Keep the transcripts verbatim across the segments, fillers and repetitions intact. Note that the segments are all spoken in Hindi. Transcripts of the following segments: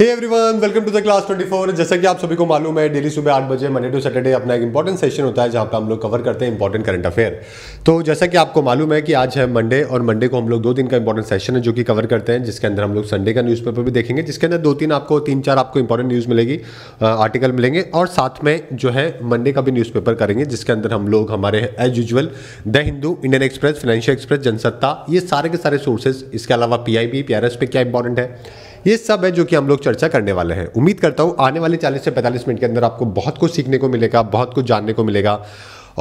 Hey everyone, welcome to the class twenty four. जैसा कि आप सभी को मालूम है, डेली सुबह आठ बजे मंडे टू सैटरडे अपना एक इंपॉर्टेंट सेशन होता है जहां पर हम लोग कवर करते हैं इंपॉर्टेंट करंट अफेयर। तो जैसा कि आपको मालूम है कि आज है मंडे और मंडे को हम लोग दो दिन का इंपॉर्टेंट सेशन है जो कि कवर करते हैं, जिसके अंदर हम लोग संडे का न्यूज़पेपर भी देखेंगे, जिसके अंदर दो तीन आपको तीन चार आपको इंपॉर्टेंट न्यूज़ मिलेगी, आर्टिकल मिलेंगे और साथ में जो है मंडे का भी न्यूज़पेपर करेंगे, जिसके अंदर हम लोग हमारे as usual the Hindu, Indian Express, Financial Express, Jansatta, ये सारे के सारे सोर्सेज, इसके अलावा पीआईबी, पीआरएस पे क्या इंपॉर्टेंट है, ये सब है जो कि हम लोग चर्चा करने वाले हैं। उम्मीद करता हूँ आने वाले चालीस से पैंतालीस मिनट के अंदर आपको बहुत कुछ सीखने को मिलेगा, बहुत कुछ जानने को मिलेगा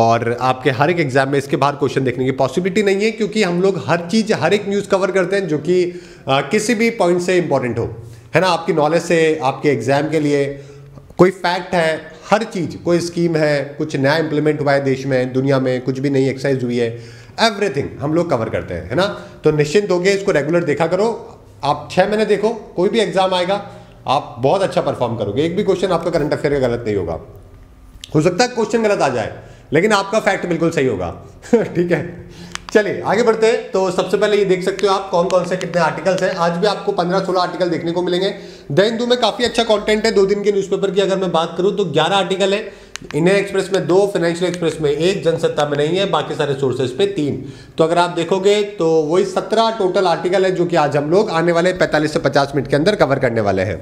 और आपके हर एक एग्जाम में इसके बाहर क्वेश्चन देखने की पॉसिबिलिटी नहीं है, क्योंकि हम लोग हर चीज़ हर एक न्यूज़ कवर करते हैं जो कि आ, किसी भी पॉइंट से इंपॉर्टेंट हो, है ना, आपकी नॉलेज से, आपके एग्जाम के लिए। कोई फैक्ट है, हर चीज़, कोई स्कीम है, कुछ नया इंप्लीमेंट हुआ है देश में, दुनिया में, कुछ भी नई एक्सरसाइज हुई है, एवरीथिंग हम लोग कवर करते हैं, है ना। तो निश्चिंत होकर इसको रेगुलर देखा करो, आप छः महीने देखो, कोई भी एग्जाम आएगा आप बहुत अच्छा परफॉर्म करोगे, एक भी क्वेश्चन आपका करंट अफेयर का गलत नहीं होगा। हो सकता है क्वेश्चन गलत आ जाए लेकिन आपका फैक्ट बिल्कुल सही होगा। ठीक है, चलिए आगे बढ़ते हैं। तो सबसे पहले ये देख सकते हो आप कौन कौन से कितने आर्टिकल्स हैं। आज भी आपको पंद्रह सोलह आर्टिकल देखने को मिलेंगे। द हिंदू में काफ़ी अच्छा कंटेंट है। दो दिन के न्यूज़पेपर की अगर मैं बात करूँ तो ग्यारह आर्टिकल है, इंडियन एक्सप्रेस में दो, फाइनेंशियल एक्सप्रेस में एक, जनसत्ता में नहीं है, बाकी सारे सोर्सेज पे तीन। तो अगर आप देखोगे तो वही सत्रह टोटल आर्टिकल है जो कि आज हम लोग आने वाले पैंतालीस से पचास मिनट के अंदर कवर करने वाले हैं।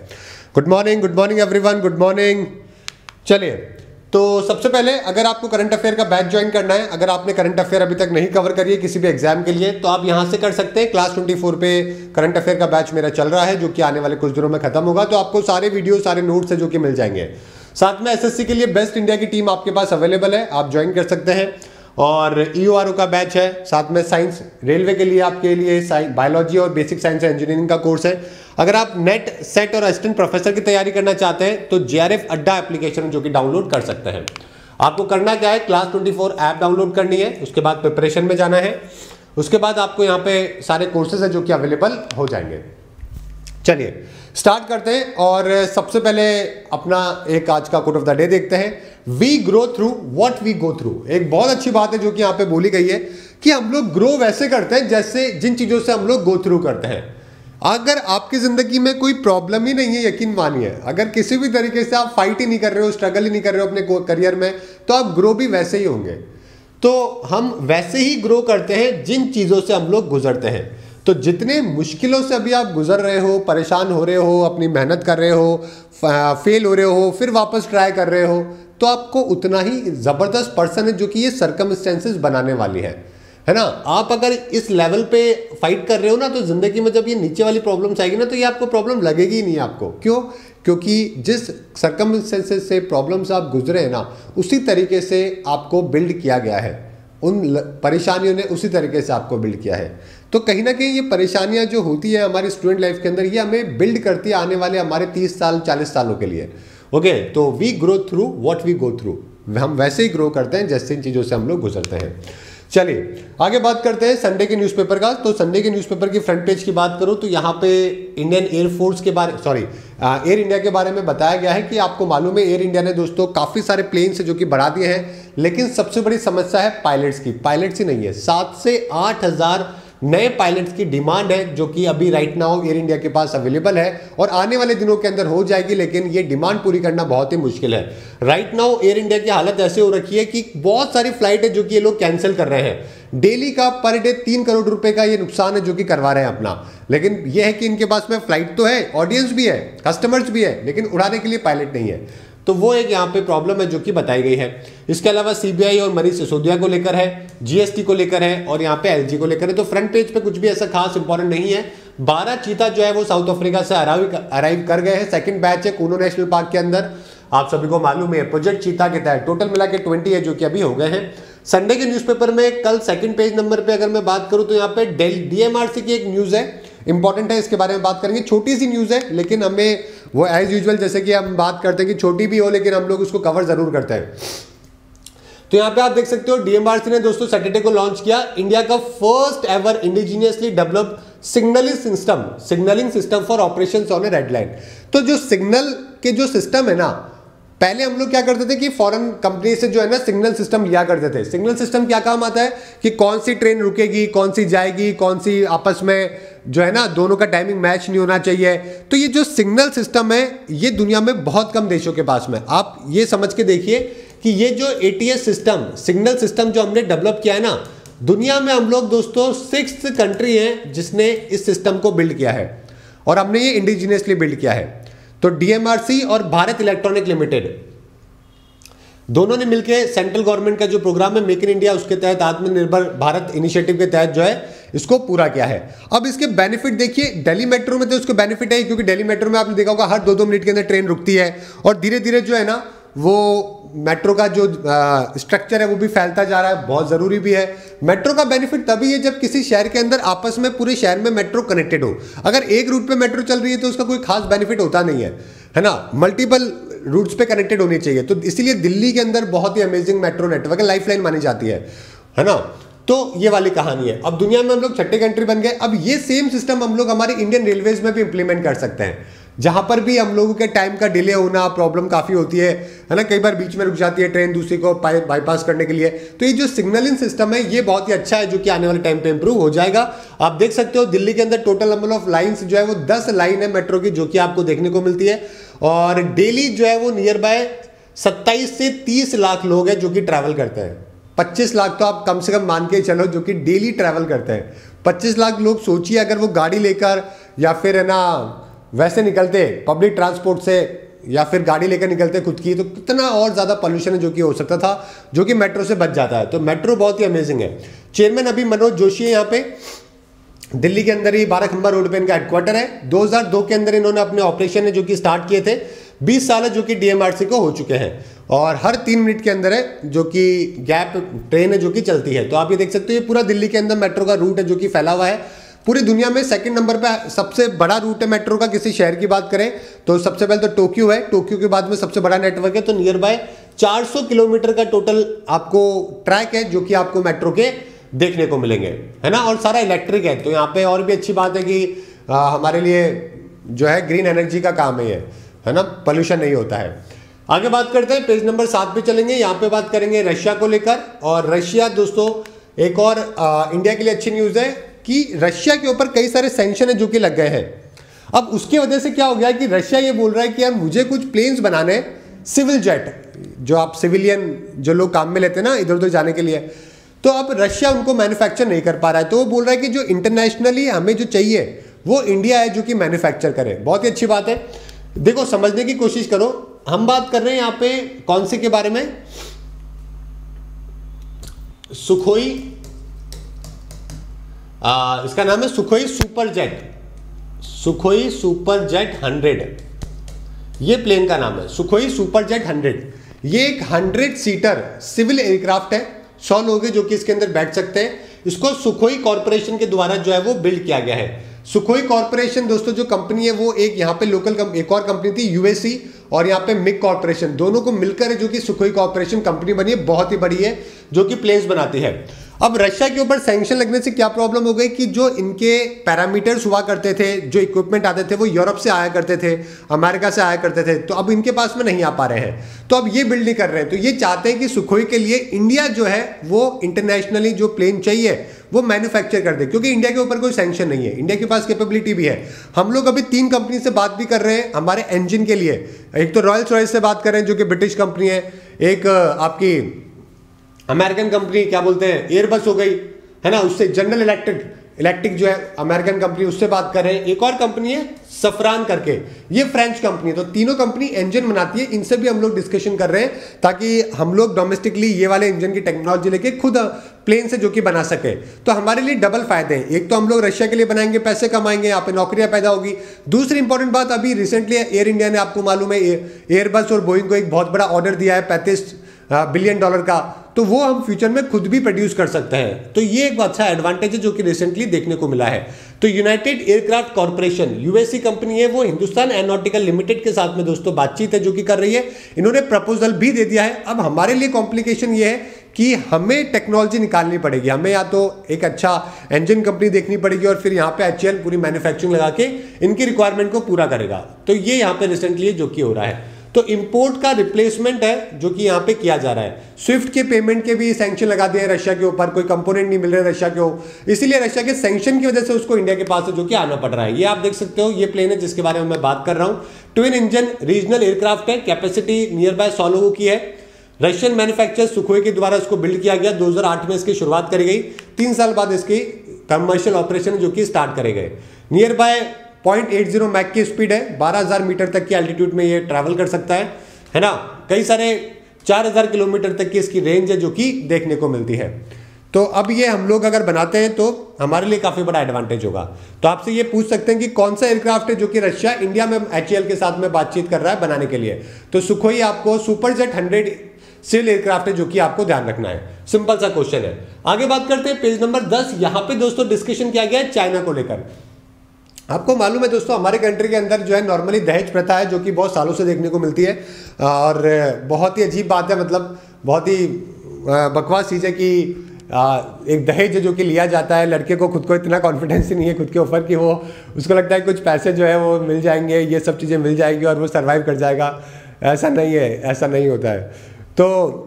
Good morning, good morning everyone, good morning. चलिए, तो सबसे पहले अगर आपको करंट अफेयर का बैच ज्वाइन करना है, अगर आपने करंट अफेयर अभी तक नहीं कवर करिए किसी भी एग्जाम के लिए, तो आप यहां से कर सकते हैं। क्लास चौबीस पे करंट अफेयर का बैच मेरा चल रहा है जो कि आने वाले कुछ दिनों में खत्म होगा, तो आपको सारे वीडियो, सारे नोट्स है जो कि मिल जाएंगे। साथ में एसएससी के लिए बेस्ट इंडिया की टीम आपके पास अवेलेबल है, आप ज्वाइन कर सकते हैं। और ईओआरओ का बैच है, साथ में साइंस, रेलवे के लिए आपके लिए साइंस, बायोलॉजी और बेसिक साइंस एंड इंजीनियरिंग का कोर्स है। अगर आप नेट, सेट और असिस्टेंट प्रोफेसर की तैयारी करना चाहते हैं तो जेआरएफ अड्डा एप्लीकेशन जो कि डाउनलोड कर सकते हैं। आपको करना क्या है, class twenty four app download करनी है, उसके बाद प्रिपरेशन में जाना है, उसके बाद आपको यहाँ पे सारे कोर्सेज है जो कि अवेलेबल हो जाएंगे। चलिए स्टार्ट करते हैं और सबसे पहले अपना एक आज का कोट ऑफ द डे देखते हैं। We grow through what we go through. एक बहुत अच्छी बात है जो कि यहाँ पे बोली गई है कि हम लोग ग्रो वैसे करते हैं जैसे जिन चीज़ों से हम लोग गो थ्रू करते हैं। अगर आपकी ज़िंदगी में कोई प्रॉब्लम ही नहीं है, यकीन मानिए, अगर किसी भी तरीके से आप फाइट ही नहीं कर रहे हो, स्ट्रगल ही नहीं कर रहे हो अपने करियर में, तो आप ग्रो भी वैसे ही होंगे। तो हम वैसे ही ग्रो करते हैं जिन चीज़ों से हम लोग गुजरते हैं। तो जितने मुश्किलों से अभी आप गुजर रहे हो, परेशान हो रहे हो, अपनी मेहनत कर रहे हो, फेल हो रहे हो, फिर वापस ट्राई कर रहे हो, तो आपको उतना ही ज़बरदस्त पर्सन है जो कि ये सरकमस्टेंसेस बनाने वाली है, है ना। आप अगर इस लेवल पे फाइट कर रहे हो ना, तो ज़िंदगी में जब ये नीचे वाली प्रॉब्लम्स आएगी ना, तो ये आपको प्रॉब्लम लगेगी ही नहीं आपको। क्यों? क्योंकि जिस सरकमस्टेंसेस से, प्रॉब्लम्स आप गुजरे हैं ना, उसी तरीके से आपको बिल्ड किया गया है, उन परेशानियों ने उसी तरीके से आपको बिल्ड किया है। तो कहीं ना कहीं ये परेशानियां जो होती है हमारी स्टूडेंट लाइफ के अंदर, ये हमें बिल्ड करती है आने वाले हमारे तीस साल चालीस सालों के लिए। ओके, तो we grow through what we go through, हम वैसे ही ग्रो करते हैं जैसे इन चीज़ों से हम लोग गुजरते हैं। चलिए आगे बात करते हैं संडे के न्यूज़पेपर का। तो संडे के न्यूज़पेपर की फ्रंट पेज की बात करूँ तो यहाँ पे इंडियन एयरफोर्स के बारे सॉरी एयर इंडिया के बारे में बताया गया है कि आपको मालूम है एयर इंडिया ने दोस्तों काफ़ी सारे प्लेन्स जो कि बढ़ा दिए हैं, लेकिन सबसे बड़ी समस्या है पायलट्स की। पायलट्स ही नहीं है, सात से आठ हज़ार नए पायलट्स की डिमांड है जो कि अभी राइट नाउ एयर इंडिया के पास अवेलेबल है और आने वाले दिनों के अंदर हो जाएगी, लेकिन ये डिमांड पूरी करना बहुत ही मुश्किल है। राइट नाउ एयर इंडिया की हालत ऐसे हो रखी है कि बहुत सारी फ्लाइट है जो कि ये लोग कैंसिल कर रहे हैं। डेली का पर डे तीन करोड़ रुपए का ये नुकसान है जो कि करवा रहे हैं अपना। लेकिन यह है कि इनके पास में फ्लाइट तो है, ऑडियंस भी है, कस्टमर्स भी है, लेकिन उड़ाने के लिए पायलट नहीं है। तो वो एक यहाँ पे प्रॉब्लम है जो कि बताई गई है। इसके अलावा सीबीआई और मनीष सिसोदिया को लेकर है, जीएसटी को लेकर है और यहाँ पे एलजी को लेकर है। तो फ्रंट पेज पे कुछ भी ऐसा खास इंपॉर्टेंट नहीं है। बारह चीता जो है वो साउथ अफ्रीका से अराइव कर गए हैं, सेकंड बैच है कुनो नेशनल पार्क के अंदर, आप सभी को मालूम है प्रोजेक्ट चीता के तहत। टोटल मिला के ट्वेंटी है जो कि अभी हो गए हैं। संडे के न्यूज़पेपर में कल सेकंड पेज नंबर पे अगर मैं बात करूँ तो यहाँ पे डीएमआरसी की एक न्यूज़ है, इंपॉर्टेंट है, इसके बारे में बात करेंगे। छोटी सी न्यूज़ है लेकिन हमें वो एज यूजुअल, जैसे कि हम बात करते हैं कि छोटी भी हो लेकिन हम लोग उसको कवर ज़रूर करते हैं। तो यहाँ पे आप देख सकते हो डीएमआरसी ने दोस्तों सैटरडे को लॉन्च किया इंडिया का first ever indigenously developed signalling system signalling system for operations on a red line. तो जो सिग्नल के जो सिस्टम है ना, पहले हम लोग क्या करते थे कि फॉरेन कंपनी से जो है ना सिग्नल सिस्टम लिया करते थे। सिग्नल सिस्टम क्या काम आता है कि कौन सी ट्रेन रुकेगी, कौन सी जाएगी, कौन सी आपस में जो है ना दोनों का टाइमिंग मैच नहीं होना चाहिए। तो ये जो सिग्नल सिस्टम है ये दुनिया में बहुत कम देशों के पास में। आप ये समझ के देखिए कि ये जो A T S system, signal system जो हमने डेवलप किया है ना, दुनिया में हम लोग दोस्तों सिक्स्थ कंट्री हैं जिसने इस सिस्टम को बिल्ड किया है और हमने ये इंडिजीनियसली बिल्ड किया है। तो डी एम आर सी और भारत इलेक्ट्रॉनिक लिमिटेड दोनों ने मिलकर सेंट्रल गवर्नमेंट का जो प्रोग्राम है मेक इन इंडिया, उसके तहत आत्मनिर्भर भारत इनिशिएटिव के तहत जो है इसको पूरा किया है। अब इसके बेनिफिट देखिए, दिल्ली मेट्रो में तो इसके बेनिफिट है क्योंकि दिल्ली मेट्रो में आपने देखा होगा हर दो दो मिनट के अंदर ट्रेन रुकती है और धीरे धीरे जो है ना वो मेट्रो का जो स्ट्रक्चर है वो भी फैलता जा रहा है। बहुत ज़रूरी भी है। मेट्रो का बेनिफिट तभी है जब किसी शहर के अंदर आपस में पूरे शहर में मेट्रो कनेक्टेड हो। अगर एक रूट पे मेट्रो चल रही है तो उसका कोई खास बेनिफिट होता नहीं है, है ना। मल्टीपल रूट्स पे कनेक्टेड होनी चाहिए। तो इसीलिए दिल्ली के अंदर बहुत ही अमेजिंग मेट्रो नेटवर्क है, लाइफ लाइन मानी जाती है, है ना। तो ये वाली कहानी है। अब दुनिया में हम लोग छठे कंट्री बन गए। अब ये सेम सिस्टम हम लोग हमारे इंडियन रेलवेज में भी इंप्लीमेंट कर सकते हैं, जहाँ पर भी हम लोगों के टाइम का डिले होना प्रॉब्लम काफ़ी होती है, है ना। कई बार बीच में रुक जाती है ट्रेन दूसरी को बाईपास करने के लिए। तो ये जो सिग्नलिंग सिस्टम है ये बहुत ही अच्छा है, जो कि आने वाले टाइम पे इंप्रूव हो जाएगा। आप देख सकते हो दिल्ली के अंदर टोटल नंबर ऑफ लाइन्स जो है वो दस लाइन है मेट्रो की, जो कि आपको देखने को मिलती है। और डेली जो है वो नियर बाय सत्ताईस से तीस लाख लोग हैं जो कि ट्रैवल करते हैं। पच्चीस लाख तो आप कम से कम मान के चलो जो कि डेली ट्रैवल करते हैं। पच्चीस लाख लोग सोचिए अगर वो गाड़ी लेकर या फिर है ना वैसे निकलते पब्लिक ट्रांसपोर्ट से या फिर गाड़ी लेकर निकलते खुद की, तो कितना और ज़्यादा पोल्यूशन है जो कि हो सकता था, जो कि मेट्रो से बच जाता है। तो मेट्रो बहुत ही अमेजिंग है। चेयरमैन अभी मनोज जोशी है। यहाँ पे दिल्ली के अंदर ही बारह खंबा रोड पे इनका हेडक्वार्टर है। दो हज़ार दो के अंदर इन्होंने अपने ऑपरेशन है जो कि स्टार्ट किए थे। बीस साल है जो कि डी एम आर सी को हो चुके हैं और हर तीन मिनट के अंदर है जो कि गैप ट्रेन है जो कि चलती है। तो आप ये देख सकते हो ये पूरा दिल्ली के अंदर मेट्रो का रूट है जो कि फैला हुआ है। पूरी दुनिया में सेकंड नंबर पे सबसे बड़ा रूट है मेट्रो का। किसी शहर की बात करें तो सबसे पहले तो टोक्यो है, टोक्यो के बाद में सबसे बड़ा नेटवर्क है। तो नियर बाय चार सौ किलोमीटर का टोटल आपको ट्रैक है जो कि आपको मेट्रो के देखने को मिलेंगे, है ना। और सारा इलेक्ट्रिक है। तो यहाँ पे और भी अच्छी बात है कि आ, हमारे लिए जो है ग्रीन एनर्जी का काम है, है ना, पॉल्यूशन नहीं होता है। आगे बात करते हैं, पेज नंबर सात पे चलेंगे। यहाँ पे बात करेंगे रशिया को लेकर। और रशिया दोस्तों एक और आ, इंडिया के लिए अच्छी न्यूज़ है कि रशिया के ऊपर कई सारे सैंक्शन है जो कि लग गए हैं। अब उसकी वजह से क्या हो गया कि रशिया ये बोल रहा है कि यार मुझे कुछ प्लेन्स बनाने हैं, सिविल जेट, जो आप सिविलियन जो लोग काम में लेते हैं ना इधर उधर जाने के लिए, तो अब रशिया उनको मैन्युफैक्चर नहीं कर पा रहा है। तो वो बोल रहा है कि जो इंटरनेशनली हमें जो चाहिए वो इंडिया है जो कि मैन्युफैक्चर करे। बहुत ही अच्छी बात है। देखो समझने की कोशिश करो, हम बात कर रहे हैं यहाँ पे कौन से के बारे में, सुखोई, आ, इसका नाम है Sukhoi Superjet, Sukhoi Superjet hundred, ये प्लेन का नाम है सुखोई सुपरजेट हंड्रेड। ये एक हंड्रेड सीटर सिविल एयरक्राफ्ट है, सौ लोग हैं जो कि इसके अंदर बैठ सकते हैं। इसको सुखोई कॉर्पोरेशन के द्वारा जो है वो बिल्ड किया गया है। सुखोई कॉर्पोरेशन दोस्तों जो कंपनी है वो एक यहाँ पे लोकल एक और कंपनी थी यू ए सी और यहाँ पे मिग कॉर्पोरेशन, दोनों को मिलकर जो कि सुखोई कॉर्पोरेशन कंपनी बनी है, बहुत ही बड़ी है, जो कि प्लेन्स बनाती है। अब रशिया के ऊपर सैंक्शन लगने से क्या प्रॉब्लम हो गई कि जो इनके पैरामीटर्स हुआ करते थे, जो इक्विपमेंट आते थे वो यूरोप से आया करते थे, अमेरिका से आया करते थे, तो अब इनके पास में नहीं आ पा रहे हैं। तो अब ये बिल्ड नहीं कर रहे हैं। तो ये चाहते हैं कि सुखोई के लिए इंडिया जो है वो इंटरनेशनली जो प्लेन चाहिए वो मैन्युफैक्चर कर दे, क्योंकि इंडिया के ऊपर कोई सैंक्शन नहीं है, इंडिया के पास कैपेबिलिटी भी है। हम लोग अभी तीन कंपनी से बात भी कर रहे हैं हमारे इंजन के लिए। एक तो रॉयल्स रॉयस से बात कर रहे हैं जो कि ब्रिटिश कंपनी है, एक आपकी अमेरिकन कंपनी क्या बोलते हैं एयरबस हो गई, है ना, उससे जनरल इलेक्ट्रिक इलेक्ट्रिक जो है अमेरिकन कंपनी, उससे बात कर रहे हैं। एक और कंपनी है सफरान करके, ये फ्रेंच कंपनी है। तो तीनों कंपनी इंजन बनाती है, इनसे भी हम लोग डिस्कशन कर रहे हैं ताकि हम लोग डोमेस्टिकली ये वाले इंजन की टेक्नोलॉजी लेके खुद प्लेन से जो कि बना सके। तो हमारे लिए डबल फायदे हैं, एक तो हम लोग रशिया के लिए बनाएंगे, पैसे कमाएंगे, यहाँ पे नौकरियाँ पैदा होगी। दूसरी इंपॉर्टेंट बात, अभी रिसेंटली एयर इंडिया ने आपको मालूम है एयरबस और बोइंग को एक बहुत बड़ा ऑर्डर दिया है पैंतीस बिलियन डॉलर का, तो वो हम फ्यूचर में खुद भी प्रोड्यूस कर सकते हैं। तो ये एक अच्छा एडवांटेज है जो कि रिसेंटली देखने को मिला है। तो United Aircraft Corporation U A C company है, वो हिंदुस्तान एरोनॉटिकल लिमिटेड के साथ में दोस्तों बातचीत है जो कि कर रही है। इन्होंने प्रपोजल भी दे दिया है। अब हमारे लिए कॉम्प्लिकेशन ये है कि हमें टेक्नोलॉजी निकालनी पड़ेगी, हमें या तो एक अच्छा इंजन कंपनी देखनी पड़ेगी और फिर यहाँ पे एच ए एल पूरी मैन्युफैक्चरिंग लगा के इनकी रिक्वायरमेंट को पूरा करेगा। तो ये यहाँ पे रिसेंटली जो कि हो रहा है। तो इंपोर्ट का रिप्लेसमेंट है जो कि यहाँ पे किया जा रहा है। स्विफ्ट के पेमेंट के भी सैंक्शन लगा दिए रशिया के ऊपर, कोई कंपोनेंट नहीं मिल रहे रशिया को, इसीलिए रशिया के सैंक्शन की वजह से उसको इंडिया के पास से जो कि आना पड़ रहा है। ये आप देख सकते हो, ये प्लेन है जिसके बारे में मैं बात कर रहा हूँ। ट्विन इंजन रीजनल एयरक्राफ्ट है, कैपेसिटी नियर बाय सौ लोगों की है। रशियन मैन्युफैक्चरर सुखोई के द्वारा इसको बिल्ड किया गया, दो हज़ार आठ में इसकी शुरुआत करी गई, तीन साल बाद इसकी कमर्शियल ऑपरेशन जो कि स्टार्ट करे गए। Nearby point eight zero Mach की स्पीड है, बारह हज़ार मीटर तक की एल्टीट्यूड में ये ट्रैवल कर सकता है, है ना। कई सारे चार हज़ार किलोमीटर तक की इसकी रेंज है जो कि देखने को मिलती है। तो अब ये हम लोग अगर बनाते हैं तो हमारे लिए काफ़ी बड़ा एडवांटेज होगा। तो आपसे ये पूछ सकते हैं कि कौन सा एयरक्राफ्ट है जो कि रशिया इंडिया में एचएएल के साथ में बातचीत कर रहा है बनाने के लिए। तो सुखोई आपको सुपरजेट हंड्रेड सिविल एयरक्राफ्ट है जो कि आपको ध्यान रखना है। सिंपल सा क्वेश्चन है। आगे बात करते हैं पेज नंबर दस। यहाँ पे दोस्तों डिस्कशन किया गया है चाइना को लेकर। आपको मालूम है दोस्तों, हमारे कंट्री के अंदर जो है नॉर्मली दहेज प्रथा है जो कि बहुत सालों से देखने को मिलती है और बहुत ही अजीब बात है, मतलब बहुत ही बकवास चीज़ है कि एक दहेज जो कि लिया जाता है। लड़के को खुद को इतना कॉन्फिडेंस ही नहीं है खुद के ऊपर कि वो, उसको लगता है कुछ पैसे जो है वो मिल जाएंगे, ये सब चीज़ें मिल जाएंगी और वो सर्वाइव कर जाएगा। ऐसा नहीं है, ऐसा नहीं होता है। तो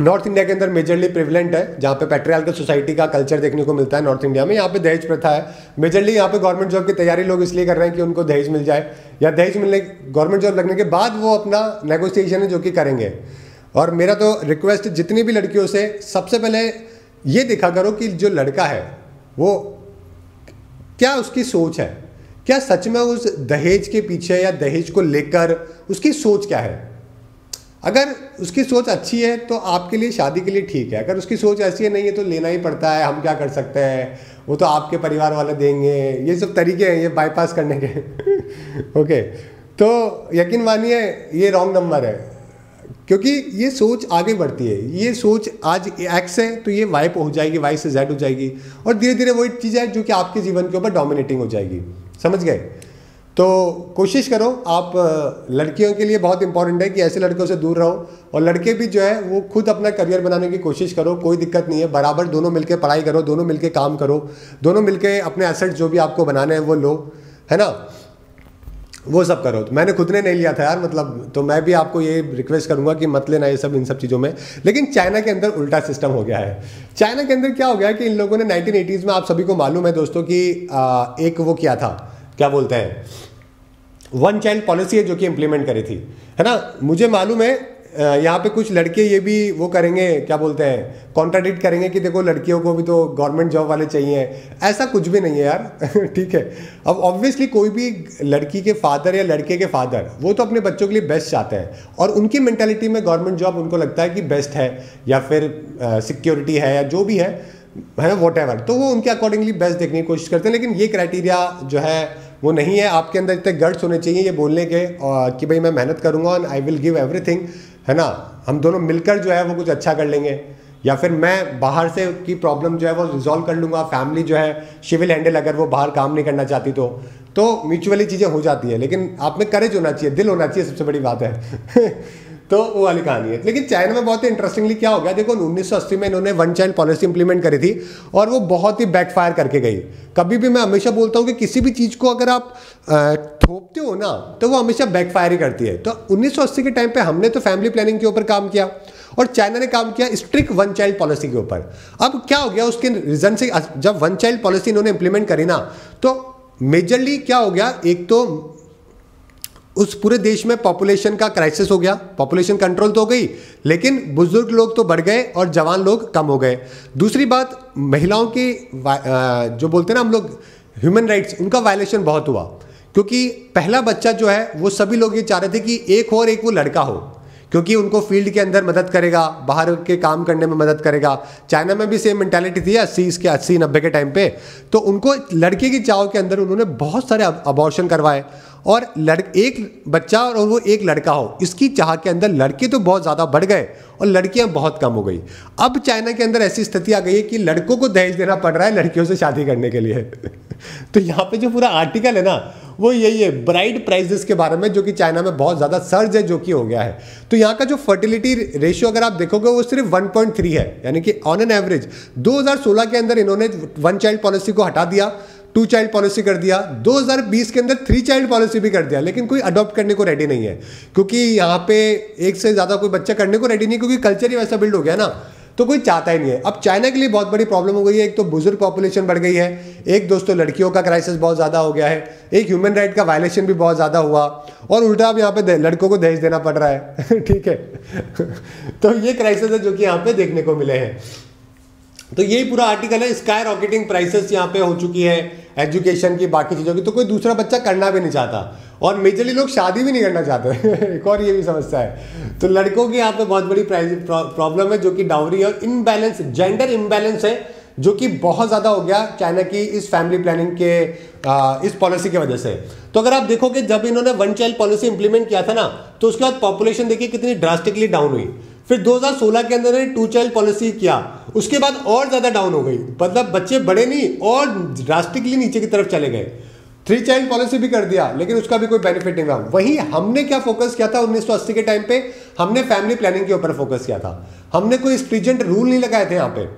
नॉर्थ इंडिया के अंदर मेजरली प्रिवलेंट है, जहाँ पे पैट्रियार्कल सोसाइटी का कल्चर देखने को मिलता है नॉर्थ इंडिया में। यहाँ पे दहेज प्रथा है मेजरली। यहाँ पे गवर्नमेंट जॉब की तैयारी लोग इसलिए कर रहे हैं कि उनको दहेज मिल जाए, या दहेज मिलने, गवर्नमेंट जॉब लगने के बाद वो अपना नेगोशिएशन है जो कि करेंगे। और मेरा तो रिक्वेस्ट जितनी भी लड़कियों से, सबसे पहले ये देखा करो कि जो लड़का है वो क्या उसकी सोच है, क्या सच में उस दहेज के पीछे या दहेज को लेकर उसकी सोच क्या है। अगर उसकी सोच अच्छी है तो आपके लिए शादी के लिए ठीक है, अगर उसकी सोच ऐसी है नहीं है तो लेना ही पड़ता है, हम क्या कर सकते हैं, वो तो आपके परिवार वाले देंगे, ये सब तरीके हैं ये बाईपास करने के। ओके, तो यकीन मानिए ये रॉन्ग नंबर है, क्योंकि ये सोच आगे बढ़ती है। ये सोच आज एक्स है तो ये वाई हो जाएगी, वाई से जेड हो जाएगी और धीरे धीरे वही चीज़ है जो कि आपके जीवन के ऊपर डोमिनेटिंग हो जाएगी। समझ गए? तो कोशिश करो, आप लड़कियों के लिए बहुत इंपॉर्टेंट है कि ऐसे लड़कों से दूर रहो, और लड़के भी जो है वो खुद अपना करियर बनाने की कोशिश करो। कोई दिक्कत नहीं है, बराबर दोनों मिलके पढ़ाई करो, दोनों मिलके काम करो, दोनों मिलके अपने एसेट्स जो भी आपको बनाने हैं वो लो, है ना, वो सब करो। तो मैंने खुद ने नहीं लिया था यार, मतलब, तो मैं भी आपको ये रिक्वेस्ट करूंगा कि मत लेना ये सब, इन सब चीज़ों में। लेकिन चाइना के अंदर उल्टा सिस्टम हो गया है। चाइना के अंदर क्या हो गया है कि इन लोगों ने नाइनटीन एटीज़ में, आप सभी को मालूम है दोस्तों, कि एक वो किया था, क्या बोलते हैं, वन चाइल्ड पॉलिसी है जो कि इंप्लीमेंट करी थी, है ना। मुझे मालूम है यहाँ पे कुछ लड़के ये भी वो करेंगे, क्या बोलते हैं, कॉन्ट्राडिक्ट करेंगे कि देखो लड़कियों को भी तो गवर्नमेंट जॉब वाले चाहिए। ऐसा कुछ भी नहीं है यार। ठीक है, अब ऑब्वियसली कोई भी लड़की के फादर या लड़के के फादर वो तो अपने बच्चों के लिए बेस्ट चाहते हैं, और उनकी मैंटेलिटी में गवर्नमेंट जॉब उनको लगता है कि बेस्ट है, या फिर सिक्योरिटी है, या जो भी है, है ना, वॉट एवर, तो वो उनके अकॉर्डिंगली बेस्ट देखने की कोशिश करते हैं। लेकिन ये क्राइटेरिया जो है वो नहीं है। आपके अंदर इतने गट्स होने चाहिए ये बोलने के और कि भाई मैं मेहनत करूँगा and I will give everything, है ना, हम दोनों मिलकर जो है वो कुछ अच्छा कर लेंगे, या फिर मैं बाहर से की प्रॉब्लम जो है वो रिजॉल्व कर लूँगा, फैमिली जो है शी विल हैंडल, अगर वो बाहर काम नहीं करना चाहती तो तो म्यूचुअली चीज़ें हो जाती है। लेकिन आप में करेज होना चाहिए, दिल होना चाहिए, सबसे बड़ी बात है। तो वो वाली कहानी है। लेकिन चाइना में बहुत इंटरेस्टिंगली क्या हो गया, देखो उन्नीस सौ अस्सी में इन्होंने वन चाइल्ड पॉलिसी इंप्लीमेंट करी थी और वो बहुत ही बैकफायर करके गई। कभी भी मैं हमेशा बोलता हूँ कि किसी भी चीज़ को अगर आप थोपते हो ना तो वो हमेशा बैकफायर ही करती है। तो उन्नीस सौ अस्सी के टाइम पे हमने तो फैमिली प्लानिंग के ऊपर काम किया और चाइना ने काम किया स्ट्रिक्ट वन चाइल्ड पॉलिसी के ऊपर। अब क्या हो गया उसके रीजन से, जब वन चाइल्ड पॉलिसी इन्होंने इंप्लीमेंट करी ना तो मेजरली क्या हो गया, एक तो उस पूरे देश में पॉपुलेशन का क्राइसिस हो गया, पॉपुलेशन कंट्रोल तो हो गई लेकिन बुजुर्ग लोग तो बढ़ गए और जवान लोग कम हो गए। दूसरी बात, महिलाओं की जो बोलते हैं ना हम लोग ह्यूमन राइट्स, उनका वायलेशन बहुत हुआ, क्योंकि पहला बच्चा जो है वो सभी लोग ये चाह रहे थे कि एक हो और एक वो लड़का हो, क्योंकि उनको फील्ड के अंदर मदद करेगा, बाहर के काम करने में मदद करेगा। चाइना में भी सेम मेंटालिटी थी अस्सी इसके अस्सी नब्बे के टाइम पे। तो उनको लड़के की चाव के अंदर उन्होंने बहुत सारे अबॉर्शन करवाए और लड़ एक बच्चा और वो एक लड़का हो, इसकी चाह के अंदर लड़के तो बहुत ज़्यादा बढ़ गए और लड़कियां बहुत कम हो गई। अब चाइना के अंदर ऐसी स्थिति आ गई है कि लड़कों को दहेज देना पड़ रहा है लड़कियों से शादी करने के लिए। तो यहाँ पे जो पूरा आर्टिकल है ना वो यही है, ब्राइड प्राइजेस के बारे में, जो कि चाइना में बहुत ज़्यादा सर्ज है जो कि हो गया है। तो यहाँ का जो फर्टिलिटी रेशियो अगर आप देखोगे वो सिर्फ वन पॉइंट थ्री है, यानी कि ऑन एन एवरेज। दो हज़ार सोलह के अंदर इन्होंने वन चाइल्ड पॉलिसी को हटा दिया टू चाइल्ड पॉलिसी कर दिया, दो हज़ार बीस के अंदर थ्री चाइल्ड पॉलिसी भी कर दिया, लेकिन कोई अडॉप्ट करने को रेडी नहीं है, क्योंकि यहाँ पे एक से ज़्यादा कोई बच्चा करने को रेडी नहीं, क्योंकि कल्चर ही वैसा बिल्ड हो गया ना, तो कोई चाहता ही नहीं है। अब चाइना के लिए बहुत बड़ी प्रॉब्लम हो गई है, एक तो बुजुर्ग पॉपुलेशन बढ़ गई है, एक दोस्तों लड़कियों का क्राइसिस बहुत ज़्यादा हो गया है, एक ह्यूमन राइट का वायलेशन भी बहुत ज़्यादा हुआ, और उल्टा अब यहाँ पे लड़कों को दहेज देना पड़ रहा है ठीक है तो ये क्राइसिस है जो कि यहाँ पे देखने को मिले हैं। तो यही पूरा आर्टिकल है। स्काई रॉकेटिंग प्राइसेस यहाँ पे हो चुकी है एजुकेशन की, बाकी चीज़ों की, तो कोई दूसरा बच्चा करना भी नहीं चाहता, और मेजरली लोग शादी भी नहीं करना चाहते एक और ये भी समस्या है। तो लड़कों की यहाँ पे बहुत बड़ी प्रॉब्लम है जो कि डाउरी और इम्बैलेंस, जेंडर इम्बैलेंस है जो कि बहुत ज़्यादा हो गया चाइना की इस फैमिली प्लानिंग के आ, इस पॉलिसी की वजह से। तो अगर आप देखोगे जब इन्होंने वन चाइल्ड पॉलिसी इंप्लीमेंट किया था ना, तो उसके बाद पॉपुलेशन देखिए कितनी ड्रास्टिकली डाउन हुई। फिर दो हज़ार सोलह के अंदर टू चाइल्ड पॉलिसी किया, उसके बाद और ज़्यादा डाउन हो गई, मतलब बच्चे बड़े नहीं और ड्रास्टिकली नीचे की तरफ चले गए। थ्री चाइल्ड पॉलिसी भी कर दिया, लेकिन उसका भी कोई बेनिफिट नहीं रहा। वहीं हमने क्या फोकस किया था उन्नीस सौ अस्सी के टाइम पे, हमने फैमिली प्लानिंग के ऊपर फोकस किया था, हमने कोई स्ट्रिजेंट रूल नहीं लगाए थे। यहाँ पे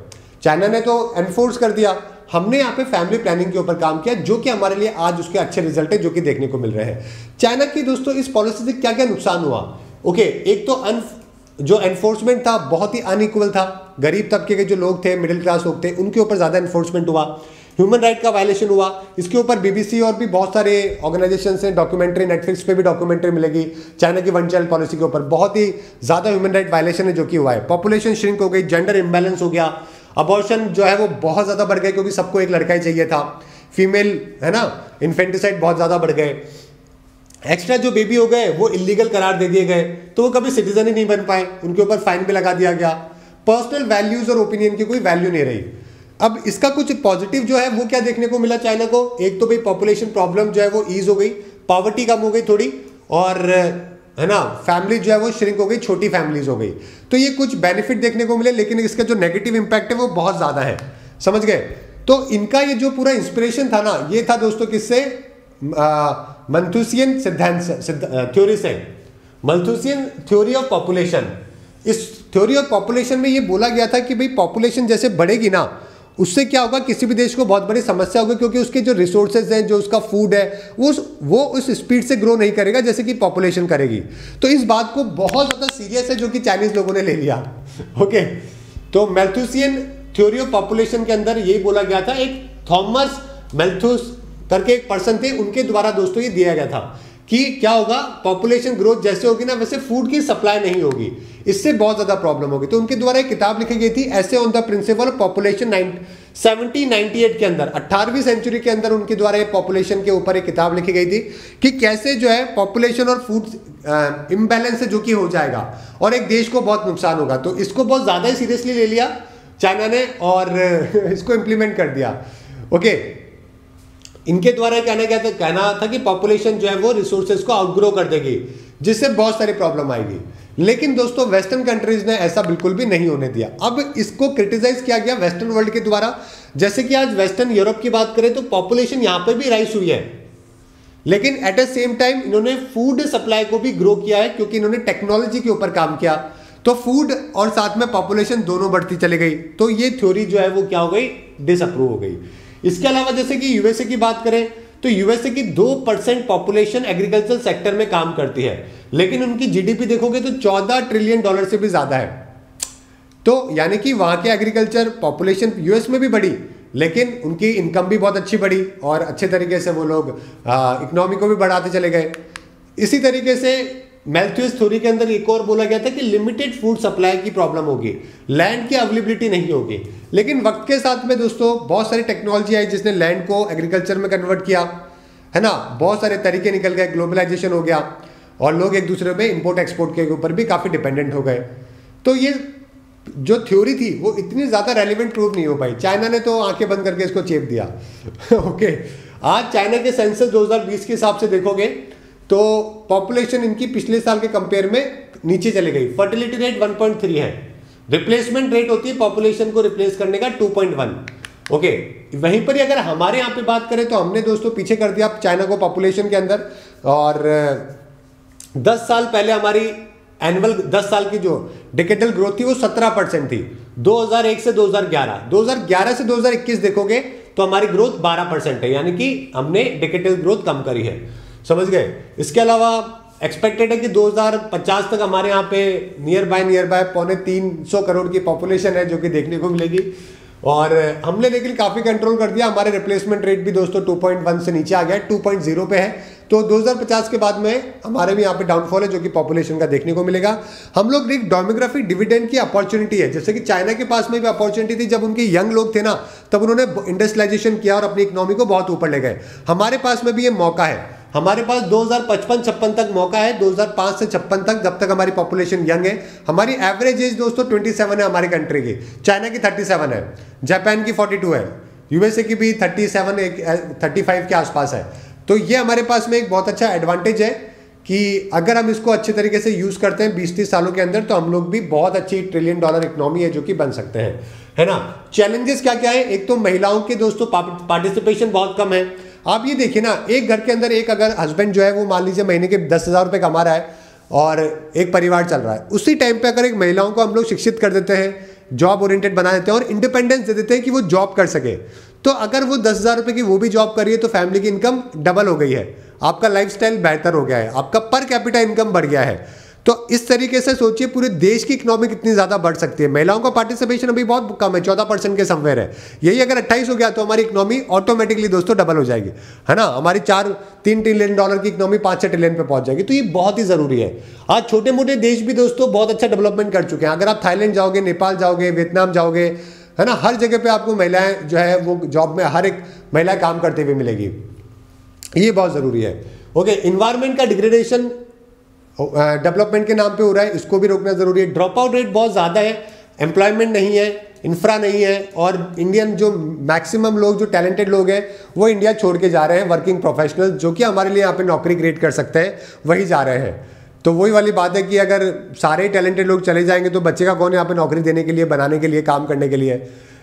चाइना ने तो एनफोर्स कर दिया, हमने यहाँ पे फैमिली प्लानिंग के ऊपर काम किया, जो कि हमारे लिए आज उसके अच्छे रिजल्ट है जो कि देखने को मिल रहे हैं। चाइना की दोस्तों इस पॉलिसी से क्या क्या नुकसान हुआ? ओके, एक तो अन जो एनफोर्समेंट था बहुत ही अनइक्वल था, गरीब तबके के जो लोग थे, मिडिल क्लास लोग थे, उनके ऊपर ज़्यादा एनफोर्समेंट हुआ, ह्यूमन राइट का वायलेशन हुआ। इसके ऊपर बीबीसी और भी बहुत सारे ऑर्गेनाइजेशन हैं, डॉक्यूमेंट्री, नेटफ्लिक्स पे भी डॉक्यूमेंट्री मिलेगी चाइना की वन चाइल्ड पॉलिसी के ऊपर। बहुत ही ज़्यादा ह्यूमन राइट वायलेशन है जो कि हुआ है। पॉपुलेशन श्रिंक हो गई, जेंडर इम्बैलेंस हो गया, अबॉर्शन जो है वो बहुत ज़्यादा बढ़ गया क्योंकि सबको एक लड़का ही चाहिए था, फीमेल है ना, इन्फेंटिसाइड बहुत ज़्यादा बढ़ गए, एक्स्ट्रा जो बेबी हो गए वो इलीगल करार दे दिए गए, तो वो कभी सिटीजन ही नहीं बन पाए, उनके ऊपर फाइन भी लगा दिया गया। पर्सनल वैल्यूज़ और ओपिनियन की कोई वैल्यू नहीं रही। अब इसका कुछ पॉजिटिव जो है वो क्या देखने को मिला चाइना को? एक तो भाई पॉपुलेशन प्रॉब्लम जो है वो ईज हो गई, पॉवर्टी कम हो गई थोड़ी, और है ना फैमिली जो है वो श्रिंक हो गई, छोटी फैमिलीज हो गई। तो ये कुछ बेनिफिट देखने को मिले, लेकिन इसका जो नेगेटिव इम्पैक्ट है वो बहुत ज़्यादा है, समझ गए? तो इनका ये जो पूरा इंस्पिरेशन था ना, ये था दोस्तों किससे? मल्थुसियन सिद्धांत थ्योरी से, मल्थुसियन थ्योरी ऑफ पॉपुलेशन। इस थ्योरी ऑफ पॉपुलेशन में ये बोला गया था कि भाई पॉपुलेशन जैसे बढ़ेगी ना, उससे क्या होगा, किसी भी देश को बहुत बड़ी समस्या होगी, क्योंकि उसके जो रिसोर्सेज हैं, जो उसका फूड है, वो उस वो उस स्पीड से ग्रो नहीं करेगा जैसे कि पॉपुलेशन करेगी। तो इस बात को बहुत ज़्यादा सीरियस है जो कि चाइनीज़ लोगों ने ले लिया। ओके, तो मैल्थुसियन थ्योरी ऑफ पॉपुलेशन के अंदर यही बोला गया था। एक थॉमस मैल्थुस करके एक पर्सन थे, उनके द्वारा दोस्तों ये दिया गया था कि क्या होगा, पॉपुलेशन ग्रोथ जैसे होगी ना वैसे फूड की सप्लाई नहीं होगी, इससे बहुत ज़्यादा प्रॉब्लम होगी। तो उनके द्वारा एक किताब लिखी गई थी essay on the principle population seventeen ninety eight के अंदर, अट्ठारहवीं सेंचुरी के अंदर उनके द्वारा ये पॉपुलेशन के ऊपर एक किताब लिखी गई थी कि कैसे जो है पॉपुलेशन और फूड इम्बैलेंस जो कि हो जाएगा और एक देश को बहुत नुकसान होगा। तो इसको बहुत ज़्यादा ही सीरियसली ले लिया चाइना ने और इसको इम्प्लीमेंट कर दिया। ओके, इनके द्वारा कहना क्या था, कहना था कि पॉपुलेशन जो है वो रिसोर्सेज को आउटग्रो कर देगी, जिससे बहुत सारी प्रॉब्लम आएगी। लेकिन दोस्तों वेस्टर्न कंट्रीज ने ऐसा बिल्कुल भी नहीं होने दिया। अब इसको क्रिटिसाइज किया गया वेस्टर्न वर्ल्ड के द्वारा। जैसे कि आज वेस्टर्न यूरोप की बात करें तो पॉपुलेशन यहाँ पे भी राइज हुई है, लेकिन एट द सेम टाइम इन्होंने फूड सप्लाई को भी ग्रो किया है, क्योंकि इन्होंने टेक्नोलॉजी के ऊपर काम किया, तो फूड और साथ में पॉपुलेशन दोनों बढ़ती चली गई। तो ये थ्योरी जो है वो क्या हो गई, डिसअप्रूव हो गई। इसके अलावा जैसे कि यूएसए की बात करें तो यूएसए की दो परसेंट पॉपुलेशन एग्रीकल्चर सेक्टर में काम करती है, लेकिन उनकी जीडीपी देखोगे तो चौदह ट्रिलियन डॉलर से भी ज़्यादा है। तो यानी कि वहाँ के एग्रीकल्चर पॉपुलेशन यूएस में भी बढ़ी, लेकिन उनकी इनकम भी बहुत अच्छी बढ़ी और अच्छे तरीके से वो लोग इकोनॉमी को भी बढ़ाते चले गए। इसी तरीके से मैल्थुस थ्योरी के अंदर एक और बोला गया था कि लिमिटेड फूड सप्लाई की प्रॉब्लम होगी, लैंड की अवेलेबिलिटी नहीं होगी। लेकिन वक्त के साथ में दोस्तों बहुत सारी टेक्नोलॉजी आई जिसने लैंड को एग्रीकल्चर में कन्वर्ट किया, है ना, बहुत सारे तरीके निकल गए, ग्लोबलाइजेशन हो गया और लोग एक दूसरे पे इंपोर्ट एक्सपोर्ट के ऊपर भी काफ़ी डिपेंडेंट हो गए। तो ये जो थ्योरी थी वो इतनी ज़्यादा रेलिवेंट प्रूव नहीं हो पाई, चाइना ने तो आंखें बंद करके इसको चेप दिया। ओके, आज चाइना के सेंसस दो हज़ार बीस के हिसाब से देखोगे तो पॉपुलेशन इनकी पिछले साल के कंपेयर में नीचे चली गई। Fertility rate one point three है, रिप्लेसमेंट रेट होती है पॉपुलेशन को रिप्लेस करने का टू पॉइंट वन। ओके, वहीं पर ही अगर हमारे यहाँ पे बात करें तो हमने दोस्तों पीछे कर दिया चाइना को पॉपुलेशन के अंदर, और दस साल पहले हमारी एनुअल दस साल की जो डिकेडल ग्रोथ थी वो सत्रह परसेंट थी, दो हज़ार एक से दो हज़ार ग्यारह, दो हज़ार ग्यारह से दो हज़ार इक्कीस देखोगे तो हमारी ग्रोथ बारह परसेंट है, यानी कि हमने डिकेटल ग्रोथ कम करी है, समझ गए। इसके अलावा एक्सपेक्टेड है कि दो हज़ार पचास तक हमारे यहाँ पे नियर बाय नियर बाय पौने तीन सौ करोड़ की पॉपुलेशन है जो कि देखने को मिलेगी। और हमने लेकिन काफ़ी कंट्रोल कर दिया, हमारे रिप्लेसमेंट रेट भी दोस्तों टू पॉइंट वन से नीचे आ गया है, टू पॉइंट ज़ीरो पे है। तो दो हज़ार पचास के बाद में हमारे भी यहाँ पे डाउनफॉल है जो कि पॉपुलेशन का देखने को मिलेगा। हम लोग एक डोमोग्राफी डिविडेंड की अपॉर्चुनिटी है, जैसे कि चाइना के पास में भी अपॉर्चुनिटी थी, जब उनके यंग लोग थे ना तब उन्होंने इंडस्ट्रियलाइजेशन किया और अपनी इकोनॉमी को बहुत ऊपर ले गए। हमारे पास में भी ये मौका है, हमारे पास दो हज़ार पचपन छप्पन तक मौका है, दो हज़ार पाँच से छप्पन तक, जब तक हमारी पॉपुलेशन यंग है। हमारी एवरेज एज दोस्तों सत्ताईस है हमारी कंट्री की, चाइना की सैंतीस है, जापान की बयालीस है, यूएसए की भी सैंतीस एक पैंतीस के आसपास है। तो ये हमारे पास में एक बहुत अच्छा एडवांटेज है कि अगर हम इसको अच्छे तरीके से यूज़ करते हैं बीस तीस सालों के अंदर तो हम लोग भी बहुत अच्छी ट्रिलियन डॉलर इकोनॉमी है जो कि बन सकते हैं, है ना। चैलेंजेस क्या क्या है, एक तो महिलाओं के दोस्तों पार्टिसिपेशन बहुत कम है। आप ये देखिए ना, एक घर के अंदर एक अगर हस्बैंड जो है वो मान लीजिए महीने के दस हज़ार रुपये कमा रहा है और एक परिवार चल रहा है, उसी टाइम पे अगर एक महिलाओं को हम लोग शिक्षित कर देते हैं, जॉब ओरिएंटेड बना देते हैं और इंडिपेंडेंस दे देते हैं कि वो जॉब कर सके, तो अगर वो दस हज़ार रुपये की वो भी जॉब करिए तो फैमिली की इनकम डबल हो गई है, आपका लाइफस्टाइल बेहतर हो गया है, आपका पर कैपिटा इनकम बढ़ गया है। तो इस तरीके से सोचिए पूरे देश की इकोनॉमी कितनी ज़्यादा बढ़ सकती है। महिलाओं का पार्टिसिपेशन अभी बहुत कम है, चौदह परसेंट के समवेयर है, यही अगर अट्ठाईस हो गया तो हमारी इकोनॉमी ऑटोमेटिकली दोस्तों डबल हो जाएगी, है ना। हमारी चार तीन ट्रिलियन डॉलर की इकोनॉमी पाँच छः ट्रिलियन पे पहुंच जाएगी। तो ये बहुत ही ज़रूरी है। आज छोटे मोटे देश भी दोस्तों बहुत अच्छा डेवलपमेंट कर चुके हैं। अगर आप थाईलैंड जाओगे, नेपाल जाओगे, वियतनाम जाओगे, है ना, हर जगह पर आपको महिलाएँ जो है वो जॉब में हर एक महिला काम करते हुए मिलेगी, ये बहुत ज़रूरी है। ओके, इन्वायरमेंट का डिग्रेडेशन डेवलपमेंट के नाम पे हो रहा है, इसको भी रोकना ज़रूरी है। ड्रॉप आउट रेट बहुत ज़्यादा है, एम्प्लॉयमेंट नहीं है, इंफ्रा नहीं है और इंडियन जो मैक्सिमम लोग जो टैलेंटेड लोग हैं वो इंडिया छोड़ के जा रहे हैं। वर्किंग प्रोफेशनल जो कि हमारे लिए यहाँ पे नौकरी क्रिएट कर सकते हैं वही जा रहे हैं। तो वही वाली बात है कि अगर सारे टैलेंटेड लोग चले जाएंगे तो बच्चे का कौन यहाँ पर नौकरी देने के लिए, बनाने के लिए, काम करने के लिए,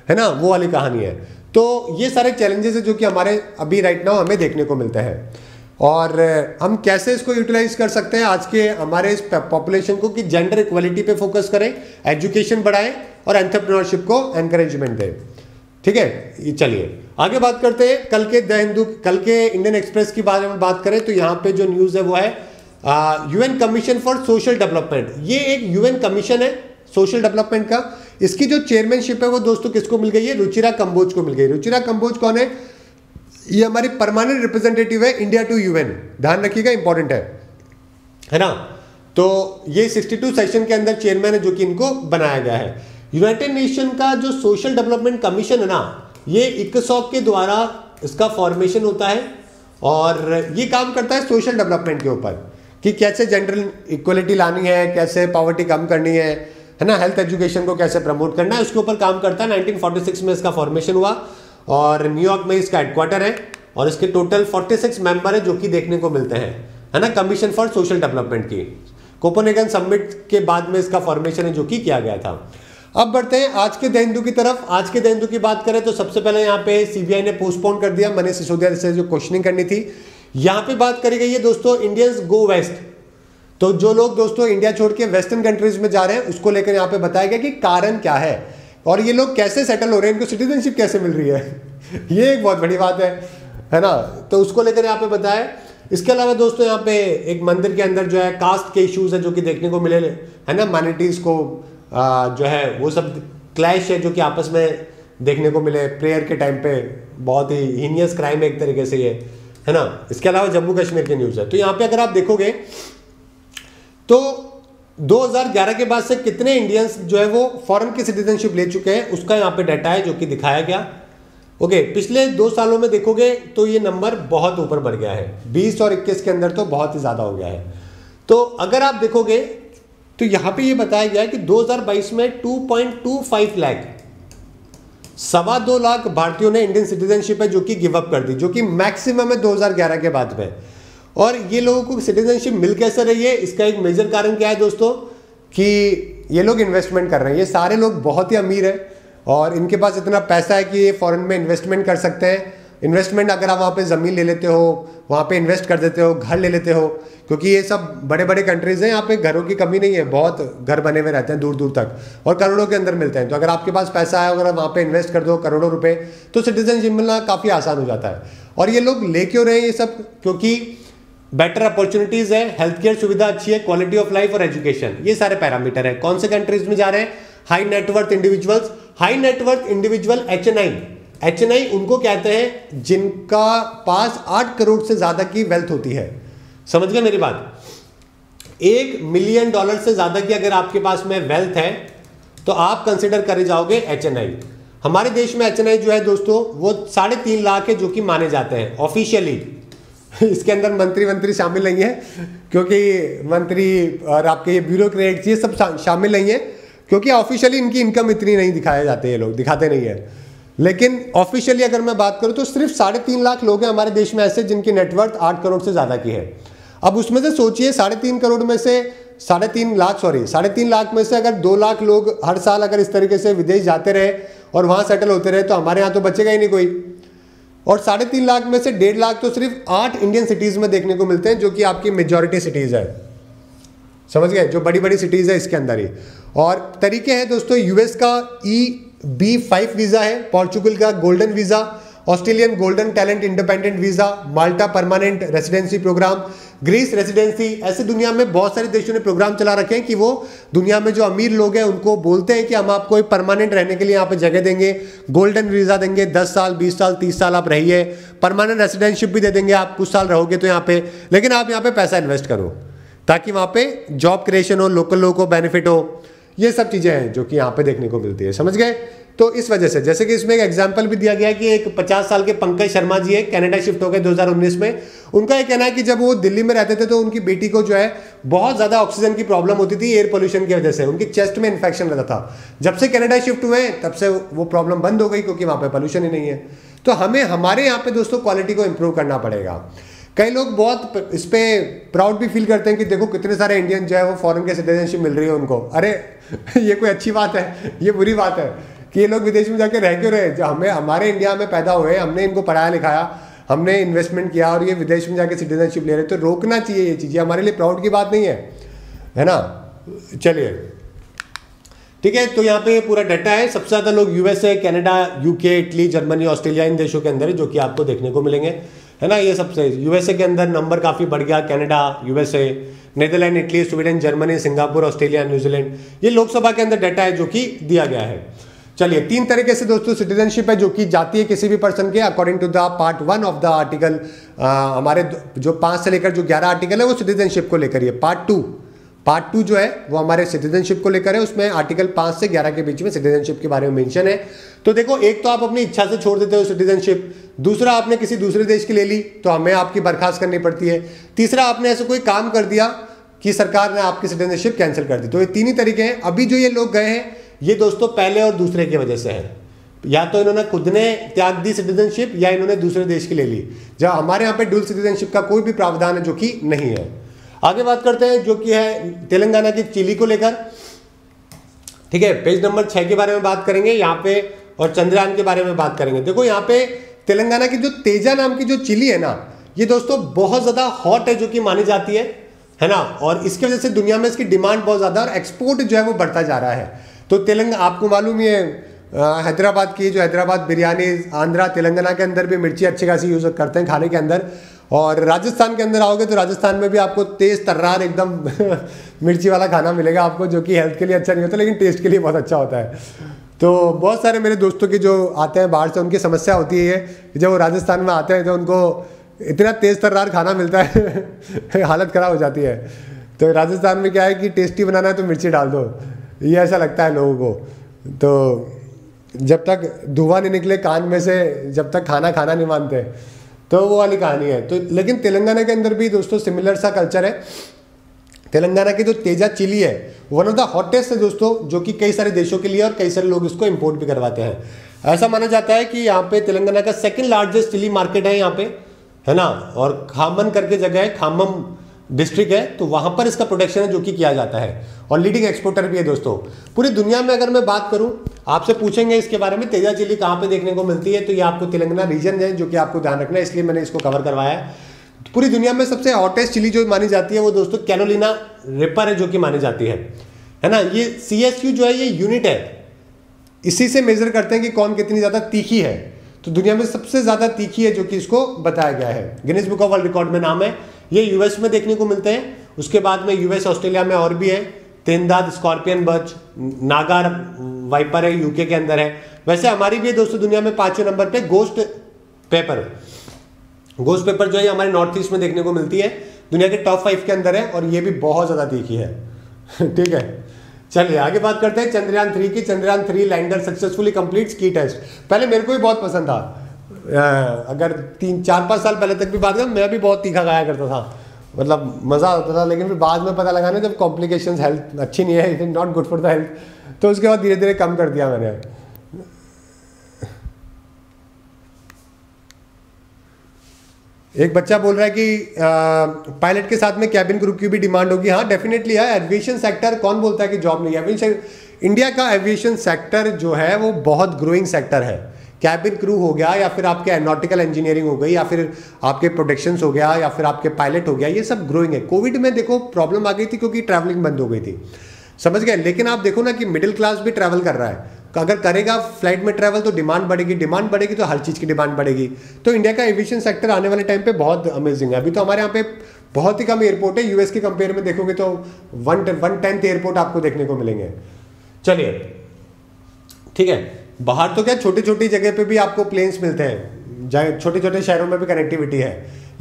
है ना, वो वाली कहानी है। तो ये सारे चैलेंजेस हैं जो कि हमारे अभी राइट नाउ हमें देखने को मिलते हैं और हम कैसे इसको यूटिलाइज कर सकते हैं आज के हमारे इस पॉपुलेशन को कि जेंडर इक्वलिटी पे फोकस करें, एजुकेशन बढ़ाएं और एंटरप्रेन्योरशिप को एनकरेजमेंट दें। ठीक है, चलिए आगे बात करते हैं। कल के द हिंदू, कल के इंडियन एक्सप्रेस की बारे में बात करें तो यहाँ पे जो न्यूज़ है वो है UN commission for social development. ये एक यूएन कमीशन है सोशल डेवलपमेंट का, इसकी जो चेयरमैनशिप है वो दोस्तों किसको मिल गई है, रुचिरा कंबोज को मिल गई। रुचिरा कंबोज कौन है, ये हमारी परमानेंट रिप्रेजेंटेटिव है इंडिया टू यूएन, ध्यान रखिएगा, इंपॉर्टेंट है, है ना। तो ये बासठ सेशन के अंदर चेयरमैन है जो कि इनको बनाया गया है। यूनाइटेड नेशन का जो सोशल डेवलपमेंट कमीशन है ना, ये इकसॉ के द्वारा इसका फॉर्मेशन होता है और ये काम करता है सोशल डेवलपमेंट के ऊपर कि कैसे जेंडर इक्वलिटी लानी है, कैसे पॉवर्टी कम करनी है, है ना, हेल्थ एजुकेशन को कैसे प्रमोट करना है, उसके ऊपर काम करता है। नाइनटीन फोर्टी सिक्स में इसका फॉर्मेशन हुआ और न्यूयॉर्क में इसका हेडक्वार्टर है और इसके टोटल छियालीस मेंबर हैं जो कि देखने को मिलते हैं, है ना, कमीशन फॉर सोशल डेवलपमेंट की। कोपेनहेगन समिट के बाद में इसका फॉर्मेशन है जो कि किया गया था। अब बढ़ते हैं आज के द हिंदू की तरफ। आज के द हिंदू की बात करें तो सबसे पहले यहाँ पे सीबीआई ने पोस्टपोन कर दिया मनीष सिसोदिया से जो क्वेश्चनिंग करनी थी। यहाँ पे बात करी गई है दोस्तों इंडियंस गो वेस्ट, तो जो लोग दोस्तों इंडिया छोड़ के वेस्टर्न कंट्रीज में जा रहे हैं उसको लेकर यहाँ पे बताया गया कि कारण क्या है और ये लोग कैसे सेटल हो रहे हैं, इनको सिटीजनशिप कैसे मिल रही है ये एक बहुत बड़ी बात है, है ना। तो उसको लेकर यहाँ पे बताया। इसके अलावा दोस्तों यहाँ पे एक मंदिर के अंदर जो है कास्ट के इश्यूज है जो कि देखने को मिले, है ना, माइनॉरिटीज को आ, जो है वो सब क्लैश है जो कि आपस में देखने को मिले। प्रेयर के टाइम पे बहुत ही हीनियस क्राइम है एक तरीके से ये, है ना। इसके अलावा जम्मू कश्मीर की न्यूज़ है। तो यहाँ पर अगर आप देखोगे तो दो हज़ार ग्यारह के बाद से कितने इंडियंस जो है वो फॉरेन की सिटीजनशिप ले चुके हैं उसका यहाँ पे डाटा है जो कि दिखाया गया। ओके, पिछले दो सालों में देखोगे तो ये नंबर बहुत ऊपर बढ़ गया है, बीस और इक्कीस के अंदर तो बहुत ही ज़्यादा हो गया है। तो अगर आप देखोगे तो यहाँ पे ये बताया गया है कि दो हज़ार बाईस में two point two five lakh, सवा दो लाख भारतीयों ने इंडियन सिटीजनशिप है जो कि गिवअप कर दी, जो कि मैक्सिमम है दो हज़ार ग्यारह के बाद में। और ये लोगों को सिटीजनशिप मिल कैसे रही है, इसका एक मेजर कारण क्या है दोस्तों कि ये लोग इन्वेस्टमेंट कर रहे हैं। ये सारे लोग बहुत ही अमीर हैं और इनके पास इतना पैसा है कि ये फॉरेन में इन्वेस्टमेंट कर सकते हैं इन्वेस्टमेंट, अगर आप वहाँ पे ज़मीन ले लेते हो, वहाँ पे इन्वेस्ट कर देते हो, घर ले लेते हो, क्योंकि ये सब बड़े बड़े कंट्रीज़ हैं, यहाँ पे घरों की कमी नहीं है, बहुत घर बने हुए रहते हैं दूर दूर तक और करोड़ों के अंदर मिलते हैं। तो अगर आपके पास पैसा है, अगर आप वहाँ पे इन्वेस्ट कर दो करोड़ों रुपये, तो सिटीजनशिप मिलना काफ़ी आसान हो जाता है। और ये लोग ले क्यों रहे हैं ये सब? क्योंकि बेटर अपॉर्चुनिटीज़ है, हेल्थ केयर सुविधा अच्छी है, क्वालिटी ऑफ लाइफ और एजुकेशन, ये सारे पैरामीटर हैं। कौन से कंट्रीज़ में जा रहे हैं? High net worth individuals. High net worth individual H N I H N I उनको कहते हैं जिनका पास आठ करोड़ से ज़्यादा की वेल्थ होती है। समझ गए मेरी बात? एक मिलियन डॉलर से ज़्यादा की अगर आपके पास में वेल्थ है तो आप कंसिडर करे जाओगे एच एन आई। हमारे देश में एच एन आई जो है दोस्तों वो साढ़े तीन लाख है, जो कि माने जाते हैं ऑफिशियली। इसके अंदर मंत्री मंत्री शामिल नहीं है, क्योंकि मंत्री और आपके ये ब्यूरोक्रेट्स ये सब शामिल नहीं है, क्योंकि ऑफिशियली इनकी इनकम इतनी नहीं दिखाए जाते, ये लोग दिखाते नहीं है। लेकिन ऑफिशियली अगर मैं बात करूं तो सिर्फ साढ़े तीन लाख लोग हैं हमारे देश में ऐसे जिनकी नेटवर्थ आठ करोड़ से ज़्यादा की है। अब उसमें से सोचिए, साढ़े तीन करोड़ में से साढ़े तीन लाख सॉरी साढ़े तीन लाख में से अगर दो लाख लोग हर साल अगर इस तरीके से विदेश जाते रहे और वहाँ सेटल होते रहे तो हमारे यहाँ तो बचेगा ही नहीं कोई। और साढ़े तीन लाख में से डेढ़ लाख तो सिर्फ आठ इंडियन सिटीज़ में देखने को मिलते हैं, जो कि आपकी मेजॉरिटी सिटीज़ है। समझ गए? जो बड़ी बड़ी सिटीज़ है इसके अंदर ही। और तरीके हैं दोस्तों, यूएस का ई बी फाइव वीज़ा है, पोर्चुगल का golden visa, Australian golden talent independent visa, Malta permanent residency programme, Greece residency. ऐसे दुनिया में बहुत सारे देशों ने प्रोग्राम चला रखे हैं कि वो दुनिया में जो अमीर लोग हैं उनको बोलते हैं कि हम आपको एक परमानेंट रहने के लिए यहाँ पे जगह देंगे, गोल्डन वीज़ा देंगे, दस साल, बीस साल, तीस साल आप रहिए, परमानेंट रेसिडेंशिप भी दे देंगे, आप कुछ साल रहोगे तो यहाँ पे, लेकिन आप यहाँ पे पैसा इन्वेस्ट करो ताकि वहाँ पे जॉब क्रिएशन हो, लोकल लोगों को बेनिफिट हो। ये सब चीज़ें हैं जो कि यहाँ पे देखने को मिलती है। समझ गए? तो इस वजह से, जैसे कि इसमें एक एग्जांपल भी दिया गया है कि एक पचास साल के पंकज शर्मा जी है, कनाडा शिफ्ट हो गए दो हज़ार उन्नीस में। उनका ये कहना है कि जब वो दिल्ली में रहते थे तो उनकी बेटी को जो है बहुत ज़्यादा ऑक्सीजन की प्रॉब्लम होती थी एयर पोल्यूशन की वजह से, उनकी चेस्ट में इन्फेक्शन रहता था। जब से कनाडा शिफ्ट हुए तब से वो प्रॉब्लम बंद हो गई, क्योंकि वहाँ पर पॉल्यूशन ही नहीं है। तो हमें हमारे यहाँ पर दोस्तों क्वालिटी को इम्प्रूव करना पड़ेगा। कई लोग बहुत इस पर प्राउड भी फील करते हैं कि देखो कितने सारे इंडियन जो है वो फॉरेन के सिटीजनशिप मिल रही है उनको। अरे ये कोई अच्छी बात है? ये बुरी बात है कि ये लोग विदेश में जाके रह क्यों रहे? जो हमें हमारे इंडिया में पैदा हुए, हमने इनको पढ़ाया लिखाया, हमने इन्वेस्टमेंट किया और ये विदेश में जाके सिटीजनशिप ले रहे। तो रोकना चाहिए ये चीज़ें, हमारे लिए प्राउड की बात नहीं है, है ना? चलिए ठीक है। तो यहाँ पे पूरा डाटा है, सबसे ज़्यादा लोग USA, Canada, UK, Italy, Germany, Australia, इन देशों के अंदर है, जो कि आपको देखने को मिलेंगे, है ना? ये सबसे यूएसए के अंदर नंबर काफ़ी बढ़ गया, Canada, USA, Netherland, Italy, Sweden, Germany, Singapore, Australia, New Zealand. ये लोकसभा के अंदर डाटा है जो कि दिया गया है। चलिए, तीन तरीके से दोस्तों सिटीजनशिप है जो कि जाती है किसी भी पर्सन के according to the part one of the article. हमारे जो पाँच से लेकर जो ग्यारह आर्टिकल है वो सिटीजनशिप को लेकर है। पार्ट टू पार्ट टू जो है वो हमारे सिटीजनशिप को लेकर है, उसमें आर्टिकल पाँच से ग्यारह के बीच में सिटीजनशिप के बारे में मेंशन है। तो देखो, एक तो आप अपनी इच्छा से छोड़ देते हो सिटीजनशिप, दूसरा आपने किसी दूसरे देश की ले ली तो हमें आपकी बर्खास्त करनी पड़ती है, तीसरा आपने ऐसा कोई काम कर दिया कि सरकार ने आपकी सिटीजनशिप कैंसिल कर दी। तो ये तीन ही तरीके हैं। अभी जो ये लोग गए हैं ये दोस्तों पहले और दूसरे की वजह से है, या तो इन्होंने खुद ने त्याग दी सिटीजनशिप या इन्होंने दूसरे देश की ले ली। जहाँ हमारे यहाँ पर ड्यूल सिटीजनशिप का कोई भी प्रावधान है जो कि नहीं है। आगे बात करते हैं जो कि है तेलंगाना की चिली को लेकर, ठीक है। पेज नंबर छः के बारे में बात करेंगे यहाँ पे और चंद्रयान के बारे में बात करेंगे। देखो यहाँ पे तेलंगाना की जो तेजा नाम की जो चिली है ना, ये दोस्तों बहुत ज़्यादा हॉट है जो कि मानी जाती है, है ना? और इसकी वजह से दुनिया में इसकी डिमांड बहुत ज़्यादा और एक्सपोर्ट जो है वो बढ़ता जा रहा है। तो तेलंगाना, आपको मालूम ही है, हैदराबाद की जो हैदराबाद बिरयानी, आंध्रा, तेलंगाना के अंदर भी मिर्ची अच्छी खासी यूज़ करते हैं खाने के अंदर। और राजस्थान के अंदर आओगे तो राजस्थान में भी आपको तेज़ तर्रार एकदम मिर्ची वाला खाना मिलेगा आपको, जो कि हेल्थ के लिए अच्छा नहीं होता लेकिन टेस्ट के लिए बहुत अच्छा होता है। तो बहुत सारे मेरे दोस्तों के जो आते हैं बाहर से, उनकी समस्या होती है कि जब वो राजस्थान में आते हैं तो उनको इतना तेज़ तर्रार खाना मिलता है हालत ख़राब हो जाती है। तो राजस्थान में क्या है कि टेस्टी बनाना है तो मिर्ची डाल दो, ये ऐसा लगता है लोगों को। तो जब तक धुआं नहीं निकले कान में से, जब तक खाना खाना नहीं मानते, तो वो वाली कहानी है। तो लेकिन तेलंगाना के अंदर भी दोस्तों सिमिलर सा कल्चर है। तेलंगाना की जो तेजा चिली है वन ऑफ द हॉटेस्ट है दोस्तों, जो कि कई सारे देशों के लिए और कई सारे लोग इसको इंपोर्ट भी करवाते हैं। ऐसा माना जाता है कि यहाँ पे तेलंगाना का सेकंड लार्जेस्ट चिली मार्केट है यहाँ पे, है ना? और खामन करके जगह है, खामम डिस्ट्रिक्ट है तो वहाँ पर इसका प्रोडक्शन है जो कि किया जाता है और लीडिंग एक्सपोर्टर भी है दोस्तों पूरी दुनिया में। अगर मैं बात करूँ, आपसे पूछेंगे इसके बारे में तेजा चिल्ली कहाँ पे देखने को मिलती है, तो ये आपको तेलंगाना रीजन है जो कि आपको ध्यान रखना है, इसलिए मैंने इसको कवर करवाया है। पूरी दुनिया में सबसे हॉटेस्ट चिली जो मानी जाती है वो दोस्तों कैरोलिना रिपर है जो कि मानी जाती है, है ना। ये सी एस यू जो है ये यूनिट है, इसी से मेजर करते हैं कि कौन कितनी ज़्यादा तीखी है, तो दुनिया में सबसे ज़्यादा तीखी है जो कि इसको बताया गया है, Guinness Book of World Record में नाम है। ये यूएस में देखने को मिलते हैं, उसके बाद में यूएस ऑस्ट्रेलिया में और भी है, तेंदाद स्कॉर्पियन बर्च नागार वाइपर है यूके के अंदर है। वैसे हमारी भी है दोस्तों दुनिया में पांचवें नंबर पे गोस्ट पेपर, गोस्ट पेपर जो है हमारे नॉर्थ ईस्ट में देखने को मिलती है, दुनिया के टॉप फाइव के अंदर है और ये भी बहुत ज़्यादा तीखी है। ठीक है, चलिए आगे बात करते हैं चंद्रयान थ्री की। Chandrayaan three lander successfully completes की टेस्ट, पहले मेरे को भी बहुत पसंद था, अगर तीन चार पाँच साल पहले तक भी बात करें मैं भी बहुत तीखा खाया करता था, मतलब मज़ा आता था, लेकिन फिर बाद में पता लगा ना जब कॉम्प्लिकेशंस हेल्थ अच्छी नहीं है, it is not good for the health, तो उसके बाद धीरे धीरे कम कर दिया मैंने। एक बच्चा बोल रहा है कि पायलट के साथ में कैबिन क्रू की भी डिमांड होगी। हाँ डेफिनेटली है, एविएशन सेक्टर कौन बोलता है कि जॉब नहीं है। एविएशन इंडिया का एविएशन सेक्टर जो है वो बहुत ग्रोइंग सेक्टर है, कैबिन क्रू हो गया या फिर आपके एरोनॉटिकल इंजीनियरिंग हो गई या फिर आपके प्रोडक्शंस हो गया या फिर आपके पायलट हो गया, ये सब ग्रोइंग है। कोविड में देखो प्रॉब्लम आ गई थी क्योंकि ट्रैवलिंग बंद हो गई थी, समझ गए, लेकिन आप देखो ना कि मिडिल क्लास भी ट्रैवल कर रहा है, अगर करेगा फ्लाइट में ट्रैवल तो डिमांड बढ़ेगी, डिमांड बढ़ेगी तो हर चीज़ की डिमांड बढ़ेगी। तो इंडिया का एविएशन सेक्टर आने वाले टाइम पे बहुत अमेजिंग है। अभी तो हमारे यहाँ पे बहुत ही कम एयरपोर्ट है, यूएस के कंपेयर में देखोगे तो वन वन टेंथ एयरपोर्ट आपको देखने को मिलेंगे। चलिए ठीक है, बाहर तो क्या छोटी छोटी जगह पे भी आपको प्लेन्स मिलते हैं, छोटे छोटे शहरों में भी कनेक्टिविटी है,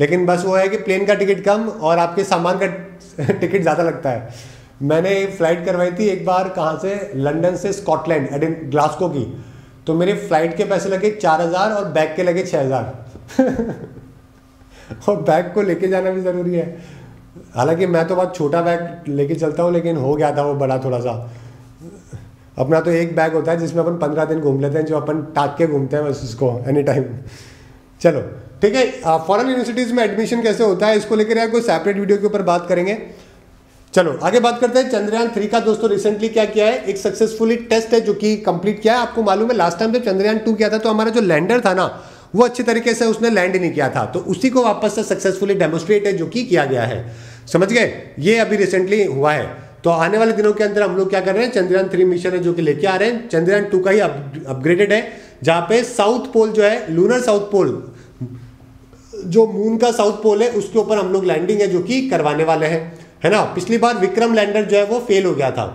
लेकिन बस वो है कि प्लेन का टिकट कम और आपके सामान का टिकट ज़्यादा लगता है। मैंने फ़्लाइट करवाई थी एक बार, कहाँ से, लंदन से स्कॉटलैंड एडिन ग्लास्को की, तो मेरे फ़्लाइट के पैसे लगे चार हज़ार और बैग के लगे छः हज़ार और बैग को लेके जाना भी ज़रूरी है, हालांकि मैं तो बहुत छोटा बैग लेके चलता हूँ, लेकिन हो गया था वो बड़ा थोड़ा सा। अपना तो एक बैग होता है जिसमें अपन पंद्रह दिन घूम लेते हैं, जो अपन टाक के घूमते हैं बस उसको एनी टाइम। चलो ठीक है, फॉरेन यूनिवर्सिटीज़ में एडमिशन कैसे होता है इसको लेकर यार कोई सेपरेट वीडियो के ऊपर बात करेंगे। चलो आगे बात करते हैं चंद्रयान थ्री का दोस्तों, रिसेंटली क्या किया है, एक सक्सेसफुली टेस्ट है जो कि कंप्लीट किया है। आपको मालूम है लास्ट टाइम जब चंद्रयान टू किया था तो हमारा जो लैंडर था ना वो अच्छे तरीके से उसने लैंड नहीं किया था, तो उसी को वापस से सक्सेसफुली डेमोस्ट्रेट है जो कि किया गया है, समझ गए, ये अभी रिसेंटली हुआ है। तो आने वाले दिनों के अंदर हम लोग क्या कर रहे हैं, चंद्रयान थ्री मिशन है जो कि लेके आ रहे हैं, चंद्रयान टू का ही अपग्रेडेड है, जहाँ पे साउथ पोल जो है, लूनर साउथ पोल जो मून का साउथ पोल है उसके ऊपर हम लोग लैंडिंग है जो कि करवाने वाले हैं, है ना। पिछली बार विक्रम लैंडर जो है वो फेल हो गया था,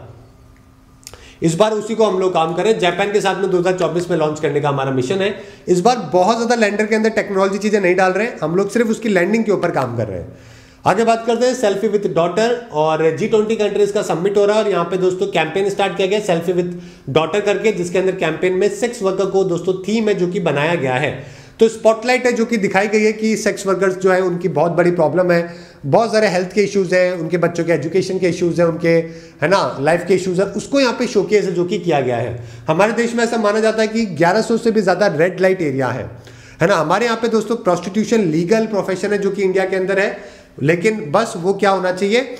इस बार उसी को हम लोग काम करें, जापान के साथ में दो हज़ार चौबीस में लॉन्च करने का हमारा मिशन है। इस बार बहुत ज़्यादा लैंडर के अंदर टेक्नोलॉजी चीज़ें नहीं डाल रहे हैं हम लोग, सिर्फ उसकी लैंडिंग के ऊपर काम कर रहे हैं। आगे बात करते हैं सेल्फी विद डॉटर, और जी ट्वेंटी कंट्रीज का सम्मिट हो रहा है और यहाँ पे दोस्तों कैंपेन स्टार्ट किया गया सेल्फी विद डॉटर करके, जिसके अंदर कैंपेन में सेक्स वर्कर को दोस्तों थीम है जो कि बनाया गया है। तो स्पॉटलाइट है जो कि दिखाई गई है कि सेक्स वर्कर्स जो है उनकी बहुत बड़ी प्रॉब्लम है, बहुत सारे हेल्थ के इश्यूज हैं, उनके बच्चों के एजुकेशन के इश्यूज हैं, उनके है ना लाइफ के इश्यूज हैं, उसको यहाँ पे शोकेस है जो कि किया गया है। हमारे देश में ऐसा माना जाता है कि ग्यारह सौ से भी ज़्यादा रेड लाइट एरिया है, है ना। हमारे यहाँ पे दोस्तों प्रॉस्टिट्यूशन लीगल प्रोफेशन है जो कि इंडिया के अंदर है, लेकिन बस वो क्या होना चाहिए,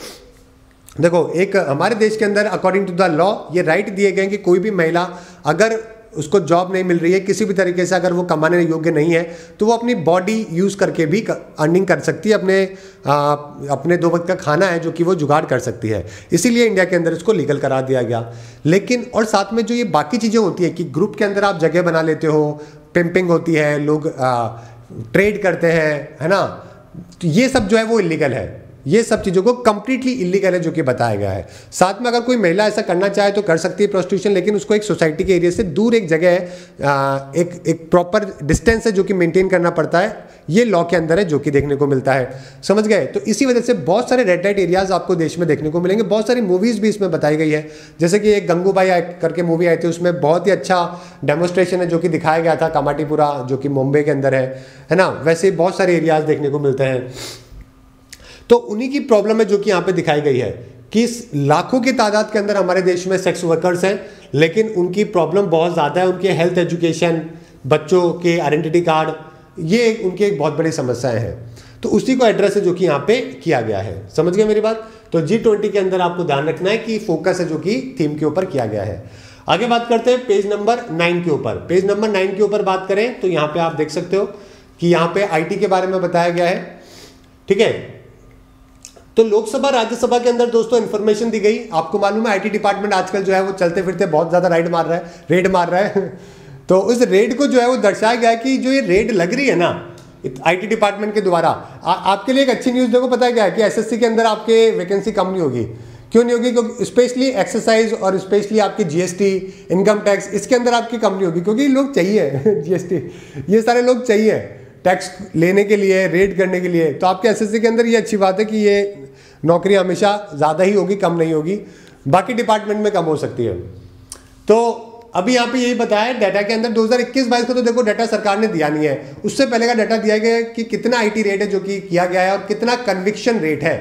देखो एक हमारे देश के अंदर अकॉर्डिंग टू द लॉ ये राइट दिए गए कि कोई भी महिला अगर उसको जॉब नहीं मिल रही है किसी भी तरीके से, अगर वो कमाने योग्य नहीं है तो वो अपनी बॉडी यूज़ करके भी अर्निंग कर सकती है, अपने आ, अपने दो वक्त का खाना है जो कि वो जुगाड़ कर सकती है, इसीलिए इंडिया के अंदर इसको लीगल करा दिया गया। लेकिन और साथ में जो ये बाकी चीज़ें होती है कि ग्रुप के अंदर आप जगह बना लेते हो, पिम्पिंग होती है, लोग आ, ट्रेड करते हैं, है ना, तो ये सब जो है वो इलीगल है, ये सब चीज़ों को कंप्लीटली इलीगल है जो कि बताया गया है। साथ में अगर कोई महिला ऐसा करना चाहे तो कर सकती है प्रोस्टिट्यूशन, लेकिन उसको एक सोसाइटी के एरिया से दूर एक जगह है, एक एक प्रॉपर डिस्टेंस है जो कि मेंटेन करना पड़ता है, ये लॉ के अंदर है जो कि देखने को मिलता है, समझ गए। तो इसी वजह से बहुत सारे रेड लाइट एरियाज आपको देश में देखने को मिलेंगे, बहुत सारी मूवीज़ भी इसमें बताई गई है, जैसे कि एक गंगूबाई करके मूवी आई थी उसमें बहुत ही अच्छा डेमोस्ट्रेशन है जो कि दिखाया गया था कामाटीपुरा जो कि मुंबई के अंदर है, है ना। वैसे बहुत सारे एरियाज देखने को मिलते हैं, तो उन्हीं की प्रॉब्लम है जो कि यहाँ पे दिखाई गई है कि लाखों की तादाद के अंदर हमारे देश में सेक्स वर्कर्स हैं, लेकिन उनकी प्रॉब्लम बहुत ज़्यादा है, उनके हेल्थ, एजुकेशन, बच्चों के आइडेंटिटी कार्ड, ये उनकी एक बहुत बड़ी समस्याएं हैं। तो उसी को एड्रेस है जो कि यहाँ पे किया गया है। समझ गए मेरी बात। तो जी ट्वेंटी के अंदर आपको ध्यान रखना है कि फोकस है जो कि थीम के ऊपर किया गया है। आगे बात करते हैं पेज नंबर नाइन के ऊपर। पेज नंबर नाइन के ऊपर बात करें तो यहाँ पे आप देख सकते हो कि यहाँ पे आईटी के बारे में बताया गया है। ठीक है, तो लोकसभा राज्यसभा के अंदर दोस्तों इन्फॉर्मेशन दी गई। आपको मालूम है आईटी डिपार्टमेंट आजकल जो है वो चलते फिरते बहुत ज्यादा राइड मार रहा है रेड मार रहा है तो उस रेड को जो है वो दर्शाया गया कि जो ये रेड लग रही है ना आईटी डिपार्टमेंट के द्वारा, आपके लिए एक अच्छी न्यूज देखो पता है क्या कि एसएससी के अंदर आपके वैकेंसी कम नहीं होगी। क्यों नहीं होगी? क्योंकि स्पेशली एक्सरसाइज और स्पेशली आपकी जीएसटी इनकम टैक्स इसके अंदर आपकी कम नहीं होगी, क्योंकि लोग चाहिए जीएसटी ये सारे लोग चाहिए टैक्स लेने के लिए, रेड करने के लिए। तो आपके एसएससी के अंदर ये अच्छी बात है कि ये नौकरी हमेशा ज़्यादा ही होगी, कम नहीं होगी। बाकी डिपार्टमेंट में कम हो सकती है। तो अभी यहाँ पे यही बताया डाटा के अंदर दो हज़ार इक्कीस बाईस का। तो देखो डाटा सरकार ने दिया नहीं है, उससे पहले का डाटा दिया गया है कि कितना आईटी रेट है जो कि किया गया है और कितना कन्विक्शन रेट है।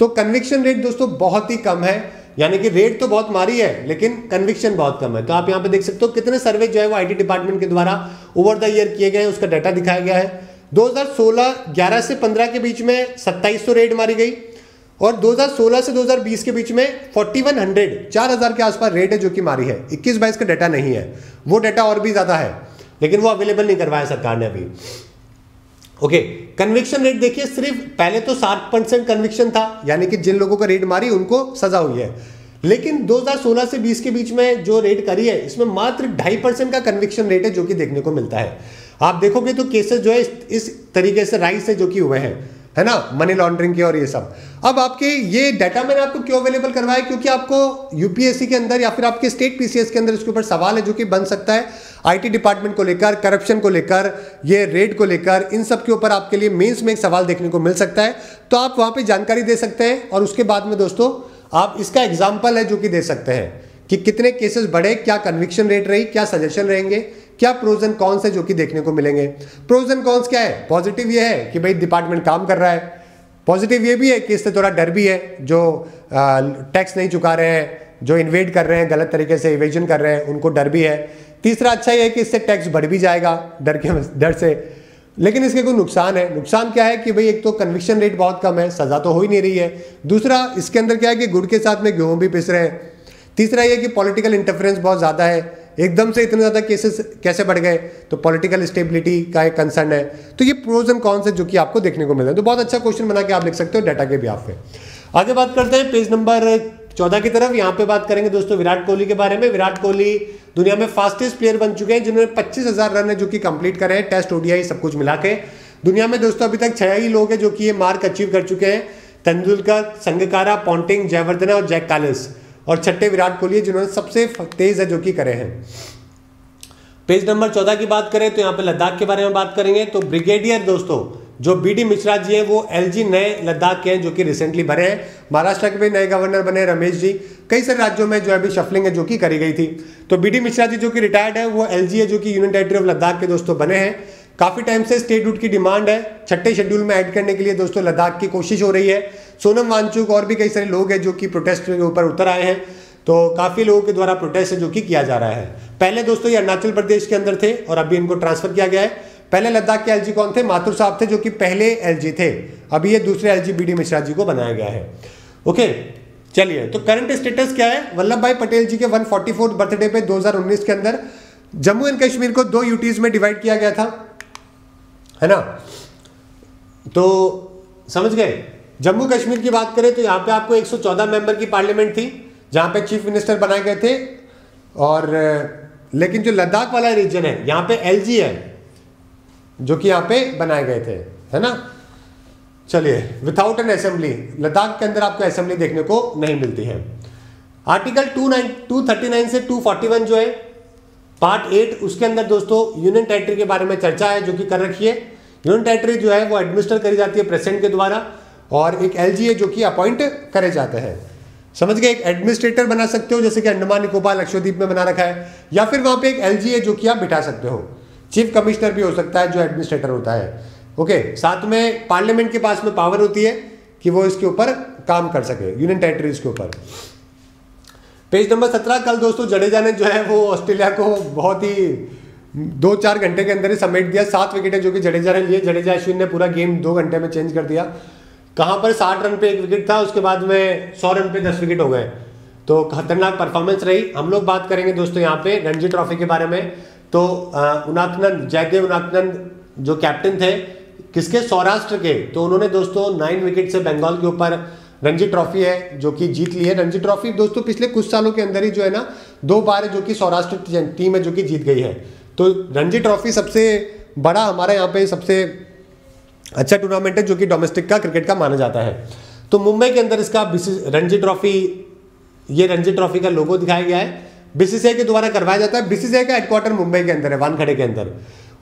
तो कन्विक्शन रेट दोस्तों बहुत ही कम है, यानी कि रेट तो बहुत मारी है लेकिन कन्विक्शन बहुत कम है। तो आप यहाँ पे देख सकते हो कितने सर्वे जो है वो आईटी डिपार्टमेंट के द्वारा ओवर द ईयर किए गए हैं, उसका डाटा दिखाया गया है। दो हज़ार सोलह ग्यारह से पंद्रह के बीच में सत्ताईस सौ रेड मारी गई और दो हज़ार सोलह से दो हज़ार बीस के बीच में इकतालीस सौ चार हज़ार के आसपास रेड है जो कि मारी है। इक्कीस बाईस का डाटा नहीं है, वो डाटा और भी ज़्यादा है लेकिन वो अवेलेबल नहीं करवाया सरकार ने अभी। ओके, कन्विक्शन रेट देखिए, सिर्फ पहले तो साठ परसेंट कन्विक्शन था, यानी कि जिन लोगों का रेड मारी उनको सजा हुई है, लेकिन दो हज़ार सोलह से बीस के बीच में जो रेड करी है इसमें मात्र ढाई परसेंट का कन्विक्शन रेट है जो कि देखने को मिलता है। आप देखोगे तो केसेस जो है इस तरीके से राइज है जो कि हुए हैं, है ना, मनी लॉन्ड्रिंग के और ये सब। अब आपके ये डाटा मैंने आपको क्यों अवेलेबल करवाया, क्योंकि आपको यूपीएससी के अंदर या फिर आपके स्टेट पीसीएस के अंदर इसके ऊपर सवाल है जो कि बन सकता है आईटी डिपार्टमेंट को लेकर, करप्शन को लेकर, ये रेड को लेकर, इन सब के ऊपर आपके लिए मेंस में एक सवाल देखने को मिल सकता है। तो आप वहाँ पर जानकारी दे सकते हैं और उसके बाद में दोस्तों आप इसका एग्जाम्पल है जो कि दे सकते हैं कि कितने केसेस बढ़े, क्या कन्विक्शन रेट रही, क्या सजेशन रहेंगे, क्या प्रोज एंड कॉन्स है जो कि देखने को मिलेंगे। प्रोज एंड कॉन्स क्या है? पॉजिटिव ये है कि भाई डिपार्टमेंट काम कर रहा है, पॉजिटिव ये भी है कि इससे थोड़ा डर भी है, जो टैक्स नहीं चुका रहे हैं, जो इन्वेड कर रहे हैं, गलत तरीके से इवेजन कर रहे हैं, उनको डर भी है। तीसरा अच्छा ये है कि इससे टैक्स बढ़ भी जाएगा डर के डर से, लेकिन इसके कोई नुकसान है। नुकसान क्या है कि भाई एक तो कन्विक्शन रेट बहुत कम है, सजा तो हो ही नहीं रही है। दूसरा इसके अंदर क्या है कि गुड़ के साथ में गेहूँ भी पिस रहे हैं। तीसरा ये कि पॉलिटिकल इंटरफेरेंस बहुत ज़्यादा है, एकदम से इतने ज़्यादा केसेस कैसे बढ़ गए, तो पॉलिटिकल स्टेबिलिटी का एक कंसर्न है। तो ये प्रोज एंड कॉन्स है जो कि आपको देखने को मिल रहा है। तो बहुत अच्छा क्वेश्चन बना के आप लिख सकते हो डाटा के भी आप पे। आगे बात करते हैं पेज नंबर चौदह की तरफ। यहाँ पे बात करेंगे दोस्तों विराट कोहली के बारे में। विराट कोहली दुनिया में फास्टेस्ट प्लेयर बन चुके हैं जिन्होंने पच्चीस हज़ार रन है जो कि कंप्लीट करे हैं, टेस्ट ओडीआई सब कुछ मिला के। दुनिया में दोस्तों अभी तक छह ही लोग हैं जो कि ये मार्क अचीव कर चुके हैं, तेंदुलकर, संगकारा, पॉन्टिंग, जयवर्धना और जैक कालिस, और छठे विराट कोहली है जिन्होंने सबसे तेज है जो कि करे हैं। पेज नंबर चौदह की बात करें तो यहाँ पे लद्दाख के बारे में बात करेंगे। तो ब्रिगेडियर दोस्तों जो बीडी मिश्रा जी हैं वो एलजी नए लद्दाख के हैं जो कि रिसेंटली भरे हैं। महाराष्ट्र के भी नए गवर्नर बने रमेश जी। कई सारे राज्यों में जो अभी शफलिंग है जो कि करी गई थी। तो बीडी मिश्रा जी जो कि रिटायर्ड है वो एलजी है जो कि यूनियन टेरेटरी ऑफ लद्दाख के दोस्तों बने हैं। काफ़ी टाइम से स्टेटहुड की डिमांड है, छठे शेड्यूल में ऐड करने के लिए दोस्तों लद्दाख की कोशिश हो रही है। सोनम वांगचुक और भी कई सारे लोग हैं जो कि प्रोटेस्ट के ऊपर उतर आए हैं। तो काफ़ी लोगों के द्वारा प्रोटेस्ट है जो कि किया जा रहा है। पहले दोस्तों ये अरुणाचल प्रदेश के अंदर थे और अभी इनको ट्रांसफर किया गया है। पहले लद्दाख के एलजी कौन थे? माथुर साहब थे जो कि पहले एलजी थे, अभी ये दूसरे एलजी बीडी मिश्रा जी को बनाया गया है। ओके, चलिए तो करंट स्टेटस क्या है। वल्लभ भाई पटेल जी के वन फोर्टी फोर्थ बर्थडे पे दो हज़ार उन्नीस के अंदर जम्मू एंड कश्मीर को दो यूटीज में डिवाइड किया गया था, है ना। तो समझ गए। जम्मू कश्मीर की बात करें तो यहाँ पे आपको एक सौ चौदह मेंबर की पार्लियामेंट थी जहाँ पे चीफ मिनिस्टर बनाए गए थे। और लेकिन जो लद्दाख वाला रीजन है यहाँ पे एलजी है जो कि यहाँ पे बनाए गए थे, है ना। चलिए, विदाउट एन असेंबली लद्दाख के अंदर आपको असेंबली देखने को नहीं मिलती है। आर्टिकल टू थर्टी नाइन से टू फोर्टी वन जो है पार्ट एट, उसके अंदर दोस्तों यूनियन टेरेटरी के बारे में चर्चा है जो कि कर रखी है। यूनियन टेरेटरी जो है वो एडमिनिस्टर करी जाती है प्रेसिडेंट के द्वारा और एक एलजी है जो कि अपॉइंट करे जाते हैं। समझ गए, एक एडमिनिस्ट्रेटर बना सकते हो जैसे कि अंडमान निकोबार लक्षद्वीप में बना रखा है, या फिर वहाँ पे एक एलजी है जो कि आप बिठा सकते हो। चीफ कमिश्नर भी हो सकता है जो एडमिनिस्ट्रेटर होता है। ओके, साथ में पार्लियामेंट के पास में पावर होती है कि वो इसके ऊपर काम कर सके, यूनियन टेरेटरीज के ऊपर। पेज नंबर सत्रह, कल दोस्तों जडेजा ने जो है वो ऑस्ट्रेलिया को बहुत ही दो चार घंटे के अंदर ही समेट दिया। सात विकेटें जो कि जडेजा ने लिए, जडेजा अश्विन ने पूरा गेम दो घंटे में चेंज कर दिया। कहाँ पर साठ रन पे एक विकेट था, उसके बाद में सौ रन पे दस विकेट हो गए, तो खतरनाक परफॉर्मेंस रही। हम लोग बात करेंगे दोस्तों यहाँ पे रणजी ट्रॉफी के बारे में। तो उनाथनंद जयदेव उनाथनंद जो कैप्टन थे किसके, सौराष्ट्र के, तो उन्होंने दोस्तों नाइन विकेट से बंगाल के ऊपर रणजी ट्रॉफी है जो कि जीत ली है। रणजी ट्रॉफी दोस्तों पिछले कुछ सालों के अंदर ही जो है ना दो बार जो कि सौराष्ट्र टीम है जो कि जीत गई है। तो रणजी ट्रॉफी सबसे बड़ा हमारा यहाँ पे सबसे अच्छा टूर्नामेंट है जो कि डोमेस्टिक का क्रिकेट का माना जाता है। तो मुंबई के अंदर इसका रणजी ट्रॉफी, ये रणजी ट्रॉफी का लोगो दिखाया गया है, बीसीसीआई के द्वारा करवाया जाता है। बीसीसीआई का हेडक्वार्टर मुंबई के अंदर है, वानखेड़े के अंदर,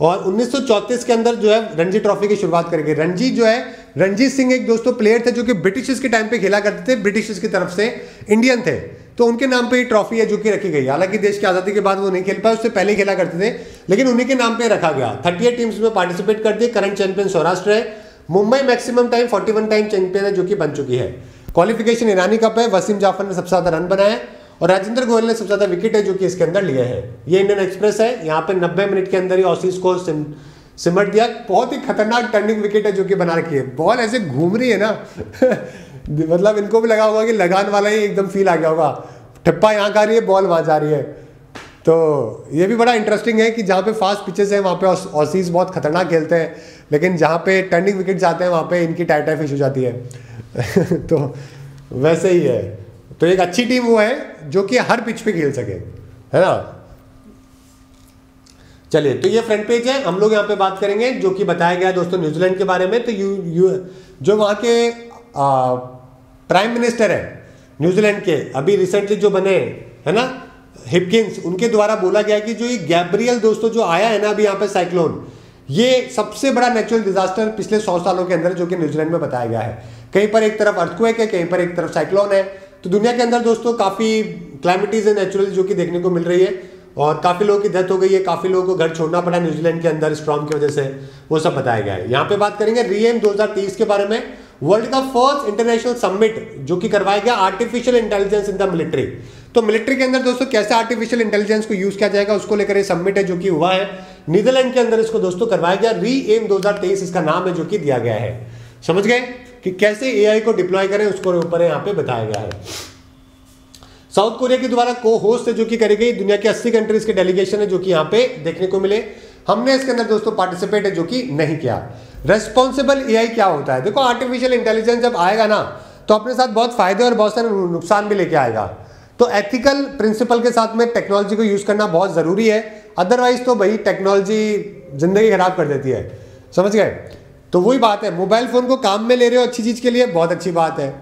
और उन्नीस सौ चौंतीस के अंदर जो है रणजी ट्रॉफी की शुरुआत करेगी। रणजी जो है, रणजीत सिंह एक दोस्तों प्लेयर थे जो कि ब्रिटिशर्स के टाइम पे खेला करते थे, ब्रिटिशर्स की तरफ से इंडियन थे, तो उनके नाम पे ये ट्रॉफी है जो कि रखी गई। हालांकि देश की आज़ादी के बाद वो नहीं खेल पाए, उससे पहले खेला करते थे, लेकिन उन्हीं के नाम पे रखा गया। थर्टी एट टीम्स में पार्टिसिपेट करती है। करंट चैंपियन सौराष्ट्र है। Mumbai maximum time forty one time champion है जो कि बन चुकी है। क्वालिफिकेशन ईरानी कप है। वसीम जाफर ने सबसे ज़्यादा रन बनाए और राजेंद्र गोयल ने सबसे ज़्यादा विकेट है जो कि इसके अंदर लिए हैं। ये इंडियन एक्सप्रेस है, यहाँ पे नब्बे मिनट के अंदर ही ऑसीज को सिम सिमट दिया। बहुत ही खतरनाक टर्निंग विकेट है जो कि बना रखी है। बॉल ऐसे घूम रही है ना मतलब इनको भी लगा होगा कि लगान वाला ही एकदम फील आ गया होगा, ठप्पा यहाँ का रही है, बॉल वहाँ जा रही है। तो ये भी बड़ा इंटरेस्टिंग है कि जहाँ पे फास्ट पिचेस हैं वहाँ पे ऑसीज बहुत खतरनाक खेलते हैं, लेकिन जहाँ पे टर्निंग विकेट जाते हैं वहाँ पे इनकी टाई टाई फिश हो जाती है तो वैसे ही है। तो एक अच्छी टीम वो है जो कि हर पिच पे खेल सके, है ना। चलिए, तो ये फ्रंट पेज है। हम लोग यहाँ पे बात करेंगे जो कि बताया गया दोस्तों न्यूजीलैंड के बारे में। तो यू यू जो वहाँ के आ, प्राइम मिनिस्टर है न्यूजीलैंड के, अभी रिसेंटली जो बने है ना हिपकिंस, उनके द्वारा बोला गया कि जो ये गैब्रियल दोस्तों जो आया है ना अभी यहाँ पे साइक्लोन, ये सबसे बड़ा नेचुरल डिजास्टर पिछले सौ सालों के अंदर जो कि न्यूजीलैंड में बताया गया है। कहीं पर एक तरफ अर्थक्वेक है, कहीं पर एक तरफ साइक्लोन है। तो दुनिया के अंदर दोस्तों काफ़ी क्लाइमेटिज है नेचुरल जो कि देखने को मिल रही है, और काफ़ी लोगों की डेथ हो गई है, काफ़ी लोगों को घर छोड़ना पड़ा न्यूजीलैंड के अंदर स्ट्रॉम की वजह से, वो सब बताया गया है। यहाँ पे बात करेंगे रीएम दो हज़ार तेईस के बारे में। वर्ल्ड का फर्स्ट इंटरनेशनल समिट जो कि करवाया गया artificial intelligence in the military. तो मिलिट्री के अंदर दोस्तों कैसे आर्टिफिशियल इंटेलिजेंस को यूज़ किया जाएगा उसको लेकर ये समिट है जो कि हुआ है नीदरलैंड के अंदर। इसको दोस्तों करवाया गया रीएम दो हज़ार तेईस इसका नाम है जो कि दिया गया है। समझ गए कि कैसे एआई को डिप्लॉय करें उसको ऊपर यहाँ पे बताया गया है। साउथ कोरिया के द्वारा को होस्ट जो कि करी गई। दुनिया के अस्सी कंट्रीज के डेलीगेशन है जो कि यहाँ पे देखने को मिले। हमने इसके अंदर दोस्तों पार्टिसिपेट है जो कि नहीं किया। रेस्पॉन्सिबल एआई क्या होता है, देखो आर्टिफिशियल इंटेलिजेंस जब आएगा ना तो अपने साथ बहुत फायदे और बहुत सारे नुकसान भी लेके आएगा। तो एथिकल प्रिंसिपल के साथ में टेक्नोलॉजी को यूज करना बहुत जरूरी है, अदरवाइज तो भाई टेक्नोलॉजी जिंदगी खराब कर देती है। समझ गए, तो वही बात है। मोबाइल फ़ोन को काम में ले रहे हो अच्छी चीज़ के लिए, बहुत अच्छी बात है।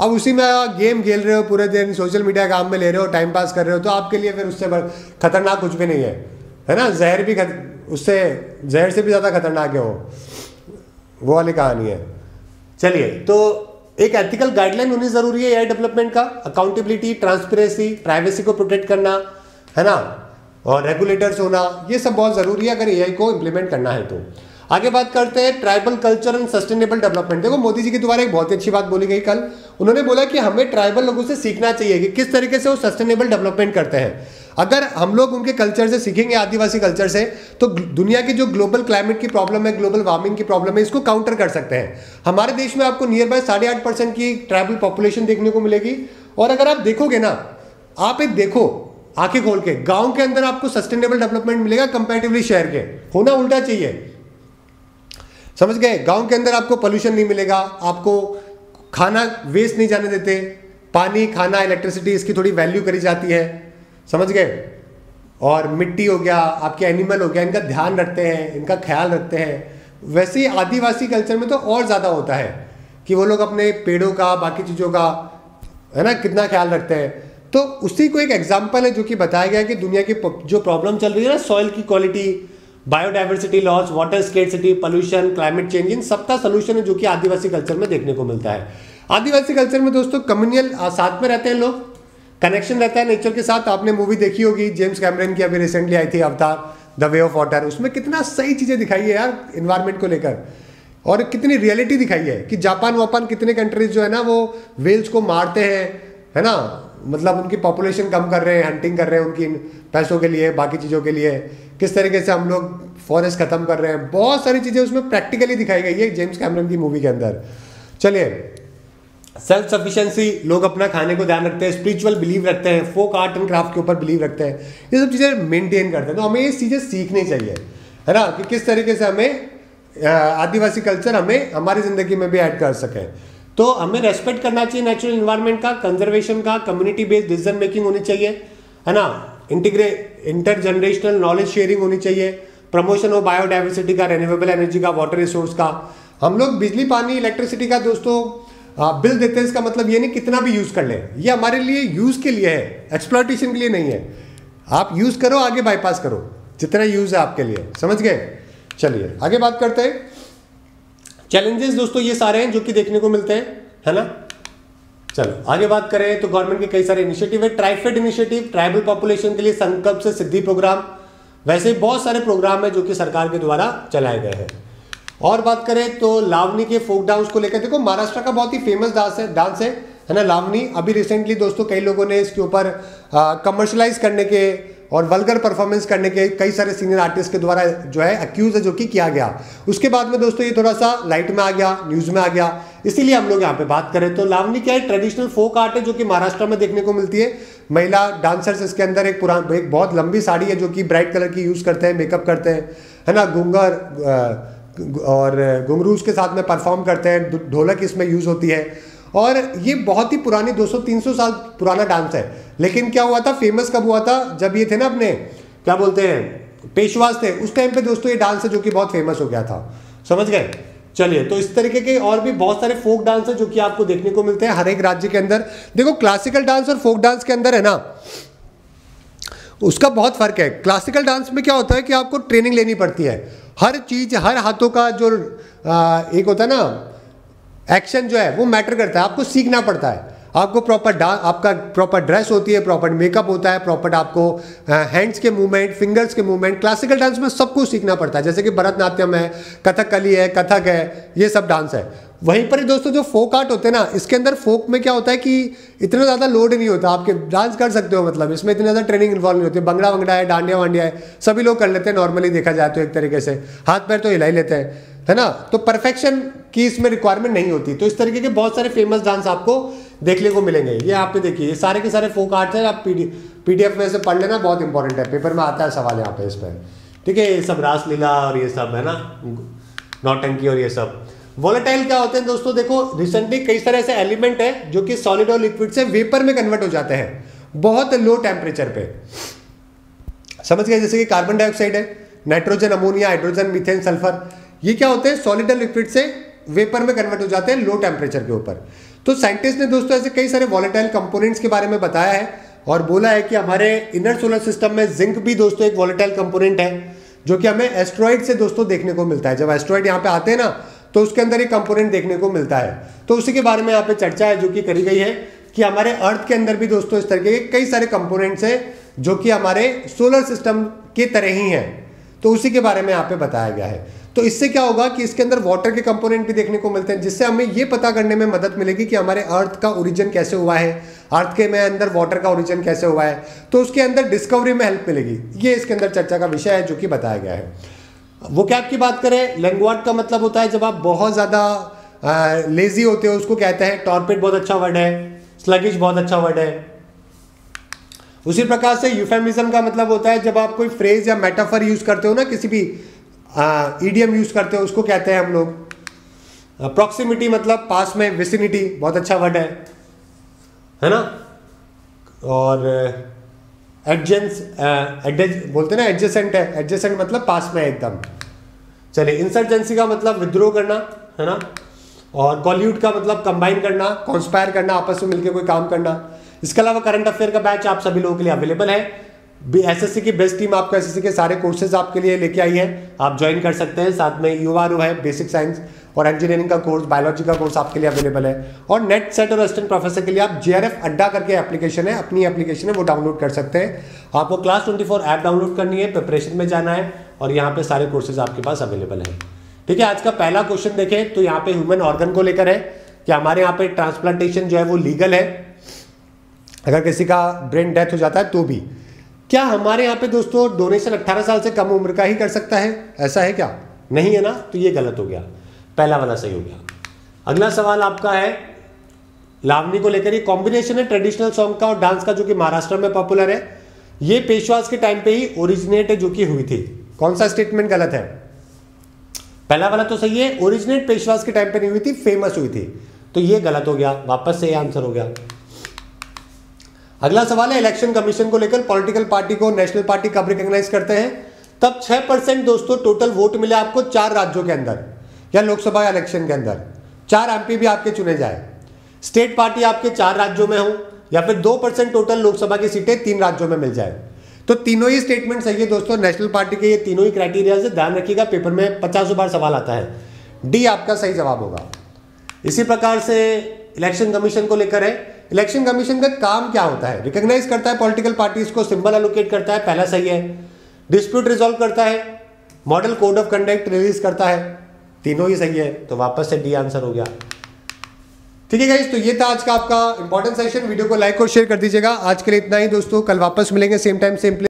अब उसी में गेम खेल रहे हो पूरे दिन, सोशल मीडिया काम में ले रहे हो, टाइम पास कर रहे हो, तो आपके लिए फिर उससे खतरनाक कुछ भी नहीं है, है ना। जहर भी खत... उससे जहर से भी ज़्यादा खतरनाक है, वो वो वाली कहानी है। चलिए, तो एक एथिकल गाइडलाइन होनी ज़रूरी है एआई डेवलपमेंट का। अकाउंटेबिलिटी, ट्रांसपेरेंसी, प्राइवेसी को प्रोटेक्ट करना, है ना, और रेगुलेटर्स होना, ये सब बहुत ज़रूरी है अगर एआई को इम्प्लीमेंट करना है तो। आगे बात करते हैं tribal culture and sustainable development. देखो मोदी जी के द्वारा एक बहुत ही अच्छी बात बोली गई कल। उन्होंने बोला कि हमें ट्राइबल लोगों से सीखना चाहिए कि किस तरीके से वो सस्टेनेबल डेवलपमेंट करते हैं। अगर हम लोग उनके कल्चर से सीखेंगे, आदिवासी कल्चर से, तो दुनिया की जो ग्लोबल क्लाइमेट की प्रॉब्लम है, ग्लोबल वार्मिंग की प्रॉब्लम है, इसको काउंटर कर सकते हैं। हमारे देश में आपको नियर बाय साढ़े आठ परसेंट की ट्राइबल पॉपुलेशन देखने को मिलेगी। और अगर आप देखोगे ना, आप एक देखो आंखें खोल के, गाँव के अंदर आपको सस्टेनेबल डेवलपमेंट मिलेगा कंपेरेटिवली शहर के। होना उल्टा चाहिए, समझ गए। गांव के अंदर आपको पोल्यूशन नहीं मिलेगा, आपको खाना वेस्ट नहीं जाने देते, पानी, खाना, इलेक्ट्रिसिटी, इसकी थोड़ी वैल्यू करी जाती है, समझ गए। और मिट्टी हो गया, आपके एनिमल हो गया, इनका ध्यान रखते हैं, इनका ख्याल रखते हैं। वैसे ही आदिवासी कल्चर में तो और ज़्यादा होता है कि वो लोग अपने पेड़ों का, बाकी चीज़ों का, है ना, कितना ख्याल रखते हैं। तो उसी को एक एग्जाम्पल है जो कि बताया गया कि दुनिया की जो प्रॉब्लम चल रही है ना, सॉइल की quality, biodiversity loss, water scarcity, pollution, climate change, इन सबका सोल्यूशन है जो कि आदिवासी कल्चर में देखने को मिलता है। आदिवासी कल्चर में दोस्तों कम्युनियल साथ में रहते हैं लोग, कनेक्शन रहता है नेचर के साथ। आपने मूवी देखी होगी जेम्स कैमरन की, अभी रिसेंटली आई थी अवतार द वे ऑफ वाटर, उसमें कितना सही चीज़ें दिखाई है यार इन्वायरमेंट को लेकर, और कितनी रियलिटी दिखाई है कि जापान वापान कितने कंट्रीज जो है ना वो वेल्स को मारते हैं, है ना, मतलब उनकी पॉपुलेशन कम कर रहे हैं, हंटिंग कर रहे हैं उनकी पैसों के लिए, बाकी चीज़ों के लिए। किस तरीके से हम लोग फॉरेस्ट ख़त्म कर रहे हैं, बहुत सारी चीज़ें उसमें प्रैक्टिकली दिखाई गई है जेम्स कैमरन की मूवी के अंदर। चलिए, सेल्फ सफिशिएंसी, लोग अपना खाने को ध्यान रखते हैं, स्पिरिचुअल बिलीव रखते हैं, फोक आर्ट एंड क्राफ्ट के ऊपर बिलीव रखते हैं, ये सब चीज़ें मेंटेन करते हैं। तो हमें ये चीज़ें सीखनी चाहिए, है ना, कि किस तरीके से हमें आदिवासी कल्चर हमें हमारी ज़िंदगी में भी ऐड कर सकें। तो हमें रेस्पेक्ट करना चाहिए नेचुरल इन्वायरमेंट का, कंजर्वेशन का, कम्युनिटी बेस्ड डिसीजन मेकिंग होनी चाहिए, है ना, इंटीग्रे इंटर जनरेशनल नॉलेज शेयरिंग होनी चाहिए, प्रमोशन ऑफ बायोडाइवर्सिटी का, रिन्यूएबल एनर्जी का, वाटर रिसोर्स का। हम लोग बिजली, पानी, इलेक्ट्रिसिटी का दोस्तों आप बिल देते हैं, इसका मतलब ये नहीं कितना भी यूज़ कर लें, ये हमारे लिए यूज़ के लिए है, एक्सप्लॉयटेशन के लिए नहीं है। आप यूज़ करो, आगे बाईपास करो जितना यूज़ है आपके लिए, समझ गए। चलिए आगे बात करते हैं। चैलेंजेस दोस्तों ये सारे हैं जो कि देखने को मिलते हैं, है ना। चलो आगे बात करें तो गवर्नमेंट के कई सारे इनिशिएटिव है। ट्राइफेड इनिशिएटिव, ट्राइबल पॉपुलेशन के लिए संकल्प से सिद्धि प्रोग्राम, वैसे बहुत सारे प्रोग्राम हैं जो कि सरकार के द्वारा चलाए गए हैं। और बात करें तो लावनी के फोक डांस को लेकर, देखो महाराष्ट्र का बहुत ही फेमस डांस है डांस है है ना लावनी। अभी रिसेंटली दोस्तों कई लोगों ने इसके ऊपर कमर्शलाइज करने के और वल्गर परफॉर्मेंस करने के कई सारे सीनियर आर्टिस्ट के द्वारा जो है एक्यूज है जो कि किया गया। उसके बाद में दोस्तों ये थोड़ा सा लाइट में आ गया, न्यूज़ में आ गया, इसीलिए हम लोग यहाँ पे बात करें। तो लावनी क्या है, ट्रेडिशनल फोक आर्ट है जो कि महाराष्ट्र में देखने को मिलती है। महिला डांसर्स इसके अंदर एक पुरान एक बहुत लंबी साड़ी है जो कि ब्राइट कलर की यूज़ करते हैं, मेकअप करते हैं, है ना, घूंगर और घुंगरूज के साथ में परफॉर्म करते हैं, ढोलक इसमें यूज़ होती है। और ये बहुत ही पुरानी दो सौ तीन सौ साल पुराना डांस है। लेकिन क्या हुआ था, फेमस कब हुआ था, जब ये थे ना अपने क्या बोलते हैं पेशवास थे, उस टाइम पे दोस्तों ये डांस है जो कि बहुत फेमस हो गया था, समझ गए। चलिए, तो इस तरीके के और भी बहुत सारे फोक डांस है जो कि आपको देखने को मिलते हैं हर एक राज्य के अंदर। देखो क्लासिकल डांस और फोक डांस के अंदर, है ना, उसका बहुत फर्क है। क्लासिकल डांस में क्या होता है कि आपको ट्रेनिंग लेनी पड़ती है, हर चीज़, हर हाथों का जो एक होता है ना एक्शन जो है वो मैटर करता है, आपको सीखना पड़ता है। आपको प्रॉपर डांस, आपका प्रॉपर ड्रेस होती है, प्रॉपर मेकअप होता है, प्रॉपर आपको हैंड्स के मूवमेंट, फिंगर्स के मूवमेंट, क्लासिकल डांस में सब कुछ सीखना पड़ता है। जैसे कि भरतनाट्यम है, कथकली है, कथक है, ये सब डांस है। वहीं पर दोस्तों जो फोक आर्ट होते हैं ना, इसके अंदर फोक में क्या होता है कि इतना ज़्यादा लोड नहीं होता, आपके डांस कर सकते हो, मतलब इसमें इतनी ज़्यादा ट्रेनिंग इन्वॉल्व नहीं होती है। बंगड़ा वंगड़ा है, डांडिया वांडिया है, सभी लोग कर लेते हैं नॉर्मली, देखा जाए तो एक तरीके से हाथ पैर तो हिला ही लेते हैं, है ना। तो परफेक्शन की इसमें रिक्वायरमेंट नहीं होती। तो इस तरीके के बहुत सारे फेमस डांस आपको देखने को मिलेंगे। ये आप पे देखिए, ये सारे के सारे फोक आर्ट्स हैं, आप पीडीएफ में से पढ़ लेना, बहुत इंपॉर्टेंट है, पेपर में आता है सवाल यहाँ पे इस पर, ठीक है। ये सब रासलीला और ये सब, है ना, नौटंकी और ये सब। वॉलेटाइल क्या होते हैं दोस्तों, देखो रिसेंटली कई सारे ऐसे एलिमेंट हैं जो कि सॉलिड और लिक्विड से वेपर में कन्वर्ट हो जाते हैं बहुत लो टेम्परेचर पे, समझ गए। जैसे कि कार्बन डाइऑक्साइड है, nitrogen, ammonia, hydrogen, methane, sulphur, ये क्या होते हैं, सॉलिड और लिक्विड से वेपर में कन्वर्ट हो जाते हैं लो टेम्परेचर के ऊपर। तो साइंटिस्ट ने दोस्तों ऐसे कई सारे वॉलेटाइल कंपोनेंट्स के बारे में बताया है और बोला है कि हमारे इनर सोलर सिस्टम में जिंक भी दोस्तों एक वॉलेटाइल कंपोनेंट है जो कि हमें एस्ट्रॉइड से दोस्तों देखने को मिलता है। जब एस्ट्रॉइड यहाँ पे आते हैं ना तो उसके अंदर ये कंपोनेंट देखने को मिलता है। तो उसी के बारे में यहाँ पे चर्चा है जो कि करी गई है कि हमारे अर्थ के अंदर भी दोस्तों इस तरीके के कई सारे कंपोनेंट्स हैं जो कि हमारे सोलर सिस्टम के तरह ही हैं। तो उसी के बारे में यहाँ पे बताया गया है। तो इससे क्या होगा कि इसके अंदर वाटर के कंपोनेंट भी देखने को मिलते हैं, जिससे हमें ये पता करने में मदद मिलेगी कि हमारे अर्थ का ओरिजिन कैसे हुआ है, अर्थ के में अंदर वाटर का ओरिजिन कैसे हुआ है। तो उसके अंदर डिस्कवरी में हेल्प मिलेगी, ये इसके अंदर चर्चा का विषय है जो कि बताया गया है। वो कैब की बात करें, लैंगवार्ड का मतलब होता है जब आप बहुत ज़्यादा लेजी होते हो, उसको कहते हैं। टॉर्पिड बहुत अच्छा वर्ड है, स्लगिश बहुत अच्छा वर्ड है। उसी प्रकार से यूफेमिज्म का मतलब होता है जब आप कोई फ्रेज या मेटाफर यूज़ करते हो ना, किसी भी ईडियम यूज़ करते हो, उसको कहते हैं हम लोग। प्रॉक्सिमिटी मतलब पास में, विसिनिटी बहुत अच्छा वर्ड है, है ना। और एडजेंस एडज बोलते हैं ना, एडजेसेंट है, एडजेसेंट मतलब पास में एकदम। चलिए, इंसर्जेंसी का मतलब विद्रोह करना, है ना। और कॉल्यूट का मतलब कंबाइन करना, कॉन्स्पायर करना, आपस में मिलकर कोई काम करना। इसके अलावा करंट अफेयर का बैच आप सभी लोगों के लिए अवेलेबल है। एसएससी की बेस्ट टीम आपको एसएससी के सारे कोर्सेज आपके लिए लेके आई है, आप ज्वाइन कर सकते हैं। साथ में यूआरओ है, बेसिक साइंस और इंजीनियरिंग का कोर्स, बायोलॉजी का कोर्स आपके लिए अवेलेबल है। और नेट सेट और असिस्टेंट प्रोफेसर के लिए आप जेआरएफ अड्डा करके एप्लीकेशन है, अपनी एप्लीकेशन है, वो डाउनलोड कर सकते हैं। आपको class twenty four app download करनी है, प्रिपरेशन में जाना है और यहाँ पे सारे कोर्सेज आपके पास अवेलेबल है, ठीक है। आज का पहला क्वेश्चन देखें तो यहाँ पे ह्यूमन ऑर्गन को लेकर है कि हमारे यहाँ पे ट्रांसप्लांटेशन जो है वो लीगल है, अगर किसी का ब्रेन डेथ हो जाता है तो भी। क्या हमारे यहाँ पे दोस्तों डोनेशन अठारह साल से कम उम्र का ही कर सकता है? ऐसा है क्या? नहीं है ना, तो ये गलत हो गया, पहला वाला सही हो गया। अगला सवाल आपका है लावनी को लेकर, ये कॉम्बिनेशन है ट्रेडिशनल सॉन्ग का और डांस का जो कि महाराष्ट्र में पॉपुलर है। ये पेशवास के टाइम पे ही ओरिजिनेट जो कि हुई थी। कौन सा स्टेटमेंट गलत है? पहला वाला तो सही है, ओरिजिनेट पेशवास के टाइम पे नहीं हुई थी, फेमस हुई थी, तो ये गलत हो गया, वापस से आंसर हो गया। अगला सवाल है इलेक्शन कमीशन को लेकर, पॉलिटिकल पार्टी को नेशनल पार्टी कब रिकॉग्नाइज करते हैं? तब छह परसेंट दोस्तों टोटल वोट मिले आपको चार राज्यों के अंदर या लोकसभा इलेक्शन के अंदर, चार एमपी भी आपके चुने जाए, स्टेट पार्टी आपके चार राज्यों में हो, या फिर दो परसेंट टोटल लोकसभा की सीटें तीन राज्यों में मिल जाए, तो तीनों ही स्टेटमेंट सही है दोस्तों। नेशनल पार्टी के ये तीनों ही क्राइटेरिया से ध्यान रखिएगा, पेपर में पचासों बार सवाल आता है। डी आपका सही जवाब होगा। इसी प्रकार से इलेक्शन कमीशन को लेकर है, इलेक्शन कमीशन का काम क्या होता है? रिकॉग्नाइज करता है पॉलिटिकल पार्टीज को, सिंबल एलोकेट करता है, पहला सही है, डिस्प्यूट रिजॉल्व करता है, model code of conduct release करता है, तीनों ही सही है, तो वापस से डी आंसर हो गया। ठीक है गाइस, तो ये था आज का आपका इंपॉर्टेंट सेशन। वीडियो को लाइक और शेयर कर दीजिएगा। आज के लिए इतना ही दोस्तों, कल वापस मिलेंगे सेम टाइम सेम प्लेस।